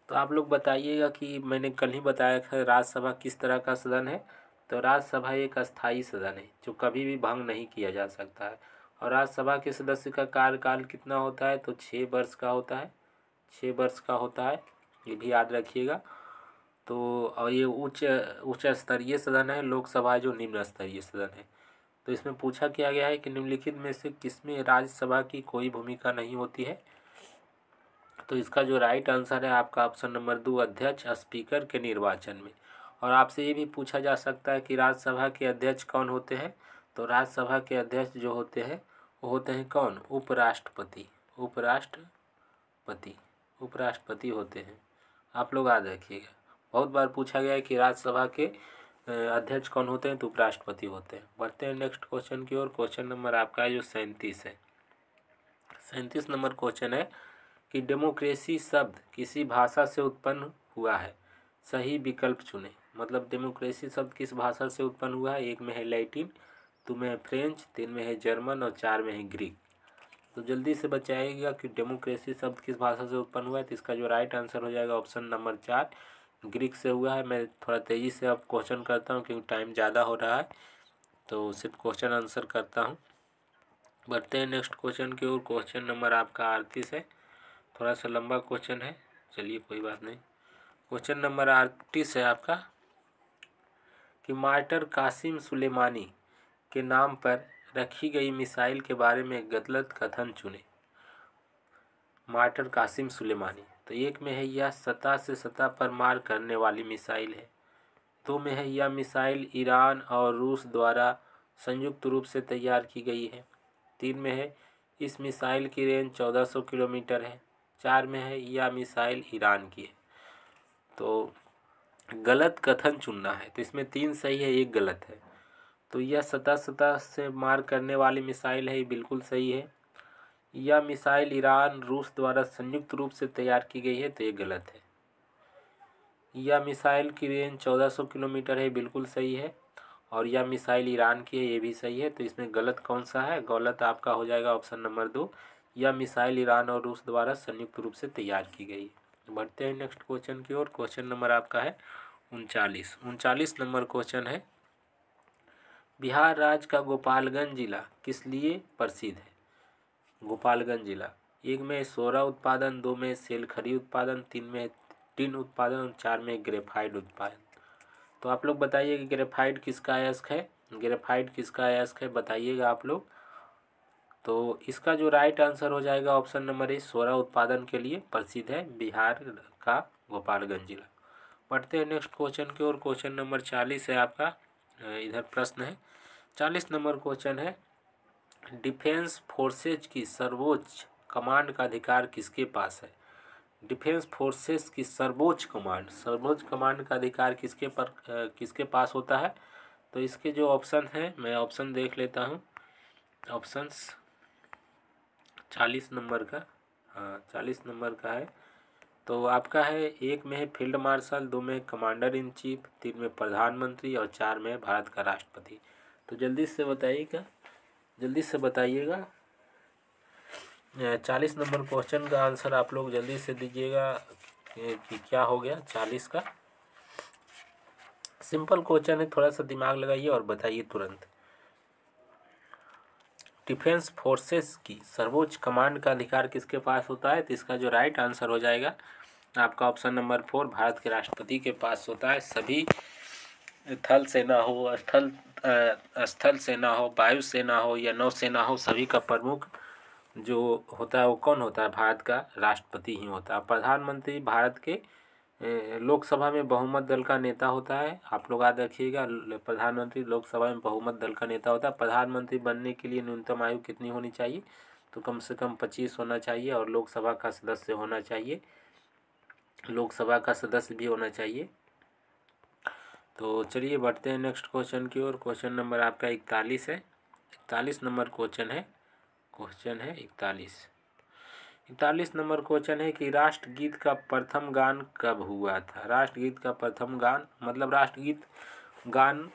तो आप लोग बताइएगा कि मैंने कल ही बताया था राज्यसभा किस तरह का सदन है। तो राज्यसभा एक अस्थायी सदन है जो कभी भी भंग नहीं किया जा सकता है। और राज्यसभा के सदस्य का कार्यकाल कितना होता है, तो छः वर्ष का होता है, छः वर्ष का होता है, ये भी याद रखिएगा। तो और ये उच्च उच्च स्तरीय सदन है। लोकसभा जो निम्न स्तरीय सदन है। तो इसमें पूछा किया गया है कि निम्नलिखित में से किसमें राज्यसभा की कोई भूमिका नहीं होती है। तो इसका जो राइट आंसर है आपका ऑप्शन नंबर दो अध्यक्ष स्पीकर के निर्वाचन में। और आपसे ये भी पूछा जा सकता है कि राज्यसभा के अध्यक्ष कौन होते हैं। तो राज्यसभा के अध्यक्ष जो होते हैं वो होते हैं कौन, उपराष्ट्रपति, उपराष्ट्रपति उपराष्ट्रपति होते हैं। आप लोग याद रखिएगा, बहुत बार पूछा गया है कि राज्यसभा के अध्यक्ष कौन होते हैं, तो उपराष्ट्रपति होते हैं। बढ़ते हैं नेक्स्ट क्वेश्चन की ओर। क्वेश्चन नंबर आपका जो सैंतीस है, सैंतीस नंबर क्वेश्चन है कि डेमोक्रेसी शब्द किसी भाषा से उत्पन्न हुआ है, सही विकल्प चुने। मतलब डेमोक्रेसी शब्द किस भाषा से उत्पन्न हुआ है। एक में है लैटिन, दो में है फ्रेंच, तीन में है जर्मन और चार में है ग्रीक। तो जल्दी से बताइएगा कि डेमोक्रेसी शब्द किस भाषा से उत्पन्न हुआ है। तो इसका जो राइट आंसर हो जाएगा ऑप्शन नंबर चार ग्रीक से हुआ है। मैं थोड़ा तेज़ी से अब क्वेश्चन करता हूँ क्योंकि टाइम ज़्यादा हो रहा है, तो सिर्फ क्वेश्चन आंसर करता हूँ। बढ़ते हैं नेक्स्ट क्वेश्चन की ओर। क्वेश्चन नंबर आपका अड़तीस है, थोड़ा सा लंबा क्वेश्चन है, चलिए कोई बात नहीं। क्वेश्चन नंबर अड़तीस है आपका कि मार्टर कासिम सुलेमानी के नाम पर रखी गई मिसाइल के बारे में गलत कथन चुने। मार्टर कासिम सुलेमानी, तो एक में है यह सतह से सतह पर मार करने वाली मिसाइल है, दो में है यह मिसाइल ईरान और रूस द्वारा संयुक्त रूप से तैयार की गई है, तीन में है इस मिसाइल की रेंज चौदह सौ किलोमीटर है, चार में है यह मिसाइल ईरान की है। तो गलत कथन चुनना है। तो इसमें तीन सही है, एक गलत है। तो यह सतह सतह से मार करने वाली मिसाइल है, ये बिल्कुल सही है। यह मिसाइल ईरान रूस द्वारा संयुक्त रूप से तैयार की गई है, तो ये गलत है। यह मिसाइल की रेंज चौदह सौ किलोमीटर है, बिल्कुल सही है। और यह मिसाइल ईरान की है, ये भी सही है। तो इसमें गलत कौन सा है, गलत आपका हो जाएगा ऑप्शन नंबर दो यह मिसाइल ईरान और रूस द्वारा संयुक्त रूप से तैयार की गई। बढ़ते हैं नेक्स्ट क्वेश्चन की ओर। क्वेश्चन नंबर आपका है उनचालीस। उनचालीस नंबर क्वेश्चन है, बिहार राज्य का गोपालगंज जिला किस लिए प्रसिद्ध है? गोपालगंज जिला एक में सोरा उत्पादन, दो में सेलखड़ी उत्पादन, तीन में टिन उत्पादन और चार में ग्रेफाइट उत्पादन। तो आप लोग बताइए कि ग्रेफाइट किसका अयस्क है, ग्रेफाइट किसका अयस्क है बताइएगा आप लोग। तो इसका जो राइट आंसर हो जाएगा ऑप्शन नंबर ए, सोरा उत्पादन के लिए प्रसिद्ध है बिहार का गोपालगंज जिला। बढ़ते हैं नेक्स्ट क्वेश्चन की ओर। क्वेश्चन नंबर चालीस है आपका, इधर प्रश्न है चालीस नंबर क्वेश्चन है, डिफेंस फोर्सेज की सर्वोच्च कमांड का अधिकार किसके पास है? डिफेंस फोर्सेज की सर्वोच्च कमांड, सर्वोच्च कमांड का अधिकार किसके पर किसके पास होता है? तो इसके जो ऑप्शन है मैं ऑप्शन देख लेता हूं। ऑप्शंस चालीस नंबर का, हाँ चालीस नंबर का है तो आपका है, एक में है फील्ड मार्शल, दो में कमांडर इन चीफ, तीन में प्रधानमंत्री और चार में भारत का राष्ट्रपति। तो जल्दी से बताइएगा, जल्दी से बताइएगा चालीस नंबर क्वेश्चन का आंसर आप लोग जल्दी से दीजिएगा कि क्या हो गया। चालीस का सिंपल क्वेश्चन है, थोड़ा सा दिमाग लगाइए और बताइए तुरंत। डिफेंस फोर्सेस की सर्वोच्च कमांड का अधिकार किसके पास होता है? तो इसका जो राइट आंसर हो जाएगा आपका ऑप्शन नंबर फोर, भारत के राष्ट्रपति के पास होता है। सभी थल सेना हो, स्थल स्थल सेना हो, वायु सेना हो या नौसेना हो, सभी का प्रमुख जो होता है वो कौन होता है? भारत का राष्ट्रपति ही होता है। प्रधानमंत्री भारत के लोकसभा में बहुमत दल का नेता होता है। आप लोग याद रखिएगा, प्रधानमंत्री लोकसभा में बहुमत दल का नेता होता है। प्रधानमंत्री बनने के लिए न्यूनतम आयु कितनी होनी चाहिए? तो कम से कम पच्चीस होना चाहिए और लोकसभा का सदस्य होना चाहिए, लोकसभा का सदस्य भी होना चाहिए। तो चलिए बढ़ते हैं नेक्स्ट क्वेश्चन की ओर। क्वेश्चन नंबर आपका इकतालीस है। इकतालीस नंबर क्वेश्चन है, क्वेश्चन है इकतालीस। इकतालीस नंबर क्वेश्चन है कि राष्ट्रगीत का प्रथम गान कब हुआ था? राष्ट्रगीत का प्रथम गान मतलब राष्ट्रगीत गान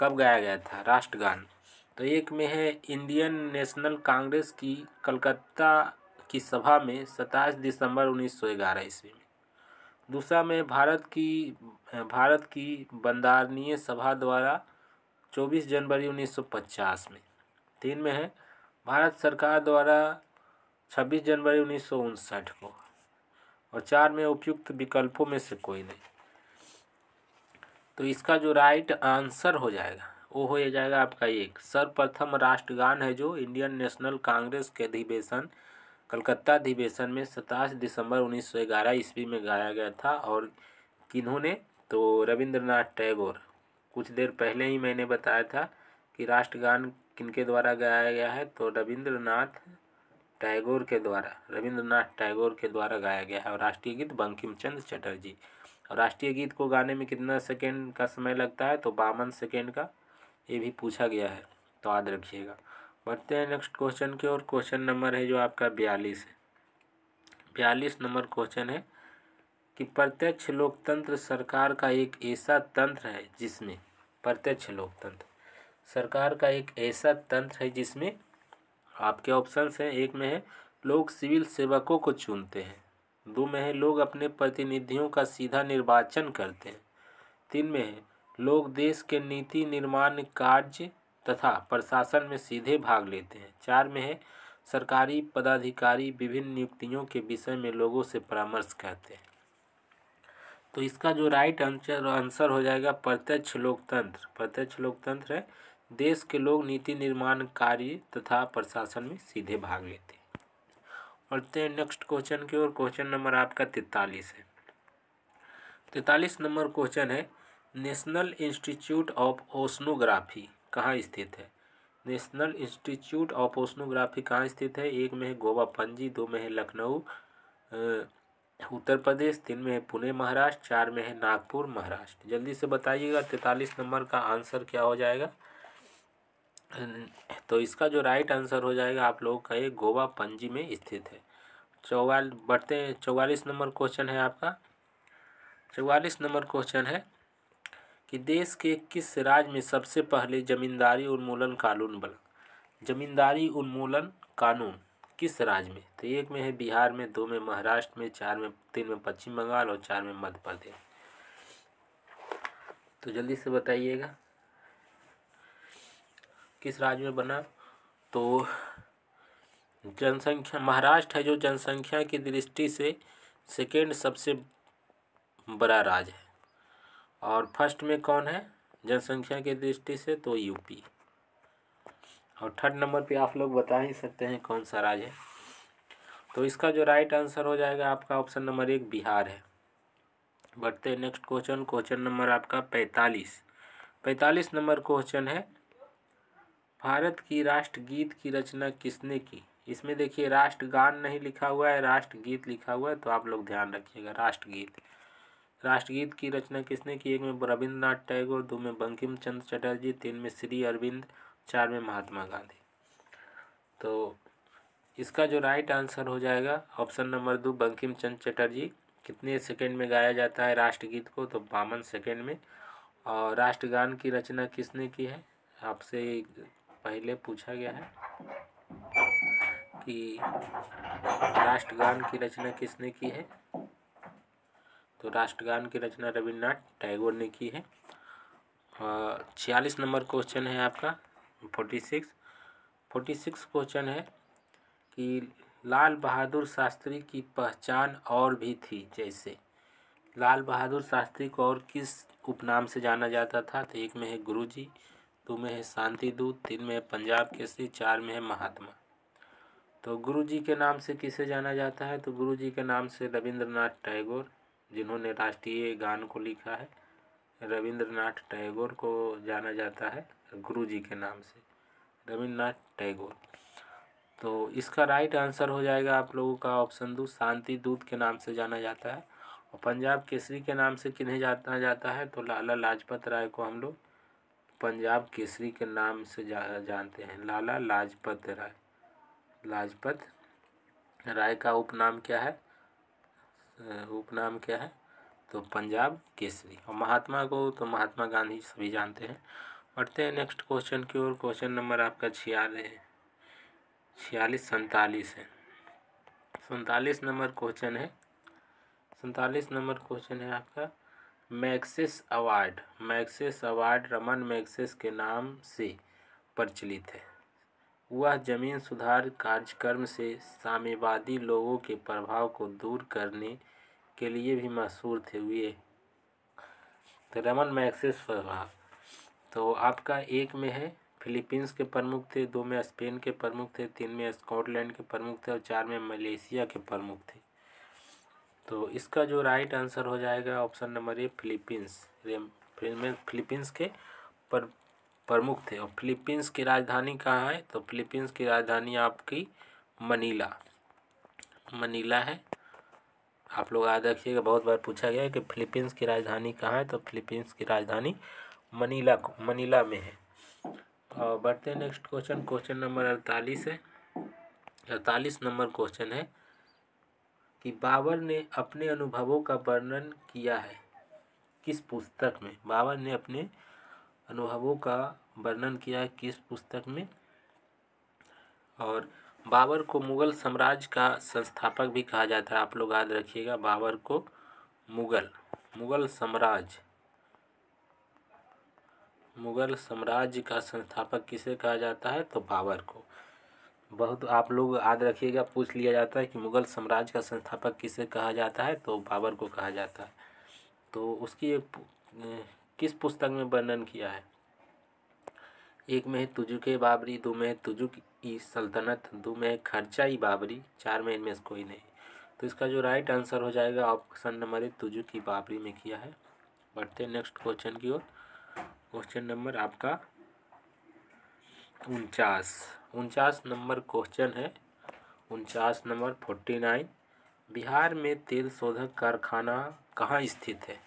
कब गाया गया था, राष्ट्रगान? तो एक में है इंडियन नेशनल कांग्रेस की कलकत्ता की सभा में सत्ताईस दिसंबर उन्नीस सौ ग्यारह ईस्वी में। दूसरा में भारत की भारत की बंधारणीय सभा द्वारा चौबीस जनवरी उन्नीस सौ पचास में। तीन में है भारत सरकार द्वारा छब्बीस जनवरी उन्नीस सौ उनसठ को और चार में उपयुक्त विकल्पों में से कोई नहीं। तो इसका जो राइट आंसर हो जाएगा वो हो जाएगा आपका एक, सर्वप्रथम राष्ट्रगान है जो इंडियन नेशनल कांग्रेस के अधिवेशन कलकत्ता अधिवेशन में सत्ताईस दिसंबर उन्नीस सौ ग्यारह ईस्वी में गाया गया था। और किन्होंने? तो रविंद्रनाथ टैगोर। कुछ देर पहले ही मैंने बताया था कि राष्ट्रगान किनके द्वारा गाया गया है, तो रविंद्रनाथ टैगोर के द्वारा, रविंद्रनाथ टैगोर के द्वारा गाया गया है। और राष्ट्रीय गीत बंकिम चंद्र चटर्जी। और राष्ट्रीय गीत को गाने में कितना सेकेंड का समय लगता है? तो बावन सेकेंड का, ये भी पूछा गया है तो याद रखिएगा। बढ़ते हैं नेक्स्ट क्वेश्चन की ओर। क्वेश्चन नंबर है जो आपका बयालीस है। बयालीस नंबर क्वेश्चन है कि प्रत्यक्ष लोकतंत्र सरकार का एक ऐसा तंत्र है जिसमें, प्रत्यक्ष लोकतंत्र सरकार का एक ऐसा तंत्र है जिसमें आपके ऑप्शंस हैं, एक में है लोग सिविल सेवकों को चुनते हैं, दो में है लोग अपने प्रतिनिधियों का सीधा निर्वाचन करते हैं, तीन में है लोग देश के नीति निर्माण कार्य तथा प्रशासन में सीधे भाग लेते हैं, चार में है सरकारी पदाधिकारी विभिन्न नियुक्तियों के विषय में लोगों से परामर्श करते हैं। तो इसका जो राइट आंसर आंसर हो जाएगा प्रत्यक्ष लोकतंत्र। प्रत्यक्ष लोकतंत्र है देश के लोग नीति निर्माण कार्य तथा प्रशासन में सीधे भाग लेते हैं। बढ़ते हैं नेक्स्ट क्वेश्चन की ओर। क्वेश्चन नंबर आपका तैंतालीस है। तैंतालीस नंबर क्वेश्चन है, नेशनल इंस्टीट्यूट ऑफ ओशनोग्राफी कहाँ स्थित है? नेशनल इंस्टीट्यूट ऑफ ओशनोग्राफी कहाँ स्थित है? एक में है गोवा पणजी, दो में है लखनऊ उत्तर प्रदेश, तीन में है पुणे महाराष्ट्र, चार में है नागपुर महाराष्ट्र। जल्दी से बताइएगा तैंतालीस नंबर का आंसर क्या हो जाएगा। तो इसका जो राइट आंसर हो जाएगा आप लोगों का ये, गोवा पणजी में स्थित है। चौवाल बढ़ते हैं चौवालीस नंबर क्वेश्चन है आपका। चौवालीस नंबर क्वेश्चन है कि देश के किस राज्य में सबसे पहले जमींदारी उन्मूलन कानून बना? जमींदारी उन्मूलन कानून किस राज्य में? तो एक में है बिहार में, दो में महाराष्ट्र में, चार में तीन में पश्चिम बंगाल और चार में मध्य प्रदेश। तो जल्दी से बताइएगा किस राज्य में बना। तो जनसंख्या महाराष्ट्र है जो जनसंख्या की दृष्टि से सेकेंड सबसे बड़ा राज्य है। और फर्स्ट में कौन है जनसंख्या की दृष्टि से? तो यूपी। और थर्ड नंबर पे आप लोग बता ही सकते हैं कौन सा राज्य है। तो इसका जो राइट आंसर हो जाएगा आपका ऑप्शन नंबर एक बिहार है। बढ़ते हैं नेक्स्ट क्वेश्चन, क्वेश्चन नंबर आपका पैंतालीस। पैंतालीस नंबर क्वेश्चन है भारत की राष्ट्रगीत की रचना किसने की? इसमें देखिए राष्ट्रगान नहीं लिखा हुआ है, राष्ट्रगीत लिखा हुआ है, तो आप लोग ध्यान रखिएगा राष्ट्रगीत। राष्ट्रगीत की रचना किसने की? एक में रविंद्रनाथ टैगोर, दो में बंकिम चंद्र चटर्जी, तीन में श्री अरविंद, चार में महात्मा गांधी। तो इसका जो राइट आंसर हो जाएगा ऑप्शन नंबर दो बंकिम चंद्र चटर्जी। कितने सेकंड में गाया जाता है राष्ट्रगीत को? तो बावन सेकंड में। और राष्ट्रगान की रचना किसने की है? आपसे पहले पूछा गया है कि राष्ट्रगान की रचना किसने की है, तो राष्ट्रगान की रचना रविन्द्रनाथ टैगोर ने की है। और छियालीस नंबर क्वेश्चन है आपका forty six forty six question है कि लाल बहादुर शास्त्री की पहचान और भी थी, जैसे लाल बहादुर शास्त्री को और किस उपनाम से जाना जाता था? तो एक में है गुरुजी, दो में है शांति दूत, तीन में है पंजाब केसरी, चार में है महात्मा। तो गुरुजी के नाम से किसे जाना जाता है? तो गुरुजी के नाम से रविंद्रनाथ टैगोर, जिन्होंने राष्ट्रीय गान को लिखा है, रविंद्रनाथ टैगोर को जाना जाता है गुरुजी के नाम से, रविंद्रनाथ टैगोर। तो इसका राइट आंसर हो जाएगा आप लोगों का ऑप्शन दो शांति दूत के नाम से जाना जाता है। और पंजाब केसरी के नाम से किन्हें जाना जाता है? तो लाला लाजपत राय को हम लोग पंजाब केसरी के नाम से जा, जानते हैं। लाला लाजपत राय, लाजपत राय का उपनाम क्या है? उपनाम क्या है? तो पंजाब केसरी। और महात्मा को तो महात्मा गांधी सभी जानते हैं। बढ़ते हैं नेक्स्ट क्वेश्चन की ओर, क्वेश्चन नंबर आपका छियालीस छियालीस सैंतालीस है। सैंतालीस नंबर क्वेश्चन है सैंतालीस नंबर क्वेश्चन है आपका Magsaysay award. Magsaysay award Ramon Magsaysay के नाम से प्रचलित है। वह जमीन सुधार कार्यक्रम से साम्यवादी लोगों के प्रभाव को दूर करने के लिए भी मशहूर थे हुए। तो रमन मैग्सेस प्रभाव, तो आपका एक में है फिलीपींस के प्रमुख थे, दो में स्पेन के प्रमुख थे, तीन में स्कॉटलैंड के प्रमुख थे और चार में मलेशिया के प्रमुख थे। तो इसका जो राइट आंसर हो जाएगा option number A Philippines. Philippines के पर प्रमुख थे। और फिलीपींस की राजधानी कहाँ है? तो फिलीपींस की राजधानी आपकी मनीला मनीला है। आप लोग याद रखिएगा, बहुत बार पूछा गया है कि फिलीपींस की राजधानी कहाँ है, तो फिलीपींस की राजधानी मनीला मनीला में है। और बढ़ते हैं नेक्स्ट क्वेश्चन, क्वेश्चन नंबर अड़तालीस है। अड़तालीस नंबर क्वेश्चन है कि बाबर ने अपने अनुभवों का वर्णन किया है किस पुस्तक में? बाबर ने अपने अनुभवों का वर्णन किया है किस पुस्तक में? और बाबर को मुग़ल साम्राज्य का संस्थापक भी कहा जाता है। आप लोग याद रखिएगा, बाबर को मुग़ल मुग़ल साम्राज्य मुग़ल साम्राज्य का संस्थापक किसे कहा जाता है? तो बाबर को। बहुत आप लोग याद रखिएगा, पूछ लिया जाता है कि मुग़ल साम्राज्य का संस्थापक किसे कहा जाता है, तो बाबर को कहा जाता है। तो उसकी एक किस पुस्तक में वर्णन किया है? एक में है तुजुके बाबरी, दो में है तुजुक ई सल्तनत, दो में है खर्चा ई बाबरी, चार में इनमें कोई नहीं। तो इसका जो राइट आंसर हो जाएगा option number A Tuzuk e Baburi में किया है। बढ़ते हैं नेक्स्ट क्वेश्चन की ओर, क्वेश्चन नंबर आपका उनचास उनचास नंबर क्वेश्चन है। उनचास नंबर फोर्टी नाइन बिहार में तेल शोधक कारखाना कहाँ स्थित है?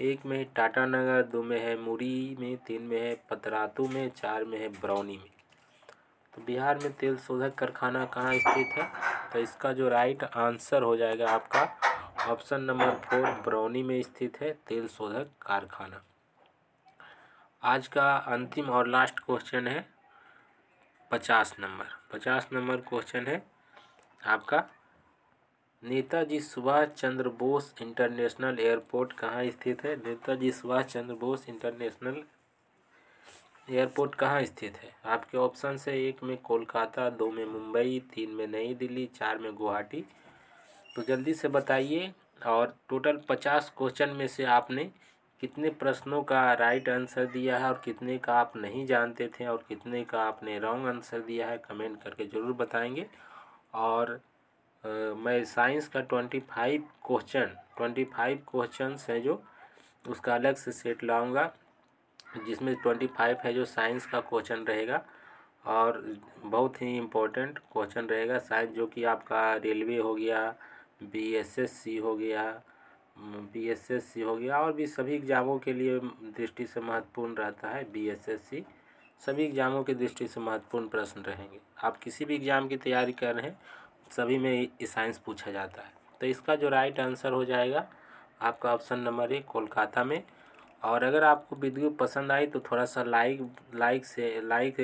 एक में टाटा नगर, दो में है मुरी में, तीन में है पतरातू में, चार में है बरौनी में। तो बिहार में तेल शोधक कारखाना कहाँ स्थित है? तो इसका जो राइट आंसर हो जाएगा आपका ऑप्शन नंबर फोर बरौनी में स्थित है तेल शोधक कारखाना। आज का अंतिम और लास्ट क्वेश्चन है पचास नंबर पचास नंबर क्वेश्चन है आपका नेताजी सुभाष चंद्र बोस इंटरनेशनल एयरपोर्ट कहाँ स्थित है? नेताजी सुभाष चंद्र बोस इंटरनेशनल एयरपोर्ट कहाँ स्थित है? आपके ऑप्शन है एक में कोलकाता, दो में मुंबई, तीन में नई दिल्ली, चार में गुवाहाटी। तो जल्दी से बताइए। और टोटल पचास क्वेश्चन में से आपने कितने प्रश्नों का राइट आंसर दिया है और कितने का आप नहीं जानते थे और कितने का आपने रॉन्ग आंसर दिया है, कमेंट करके ज़रूर बताएंगे। और Uh, मैं साइंस का twenty five question twenty five question हैं जो उसका अलग से सेट लाऊंगा, जिसमें ट्वेंटी फाइव है जो साइंस का क्वेश्चन रहेगा और बहुत ही इम्पोर्टेंट क्वेश्चन रहेगा साइंस, जो कि आपका रेलवे हो गया, बीएसएससी हो गया बीएसएससी हो गया और भी सभी एग्ज़ामों के लिए दृष्टि से महत्वपूर्ण रहता है। बीएसएससी सभी एग्ज़ामों की दृष्टि से महत्वपूर्ण प्रश्न रहेंगे। आप किसी भी एग्ज़ाम की तैयारी कर रहे हैं, सभी में साइंस पूछा जाता है। तो इसका जो राइट आंसर हो जाएगा आपका ऑप्शन नंबर एक कोलकाता में। और अगर आपको वीडियो पसंद आई तो थोड़ा सा लाइक लाइक से लाइक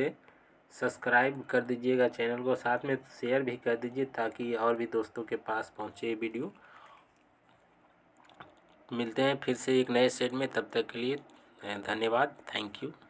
सब्सक्राइब कर दीजिएगा चैनल को, साथ में शेयर भी कर दीजिए ताकि और भी दोस्तों के पास पहुंचे वीडियो। मिलते हैं फिर से एक नए सेट में, तब तक के लिए धन्यवाद। Thank you.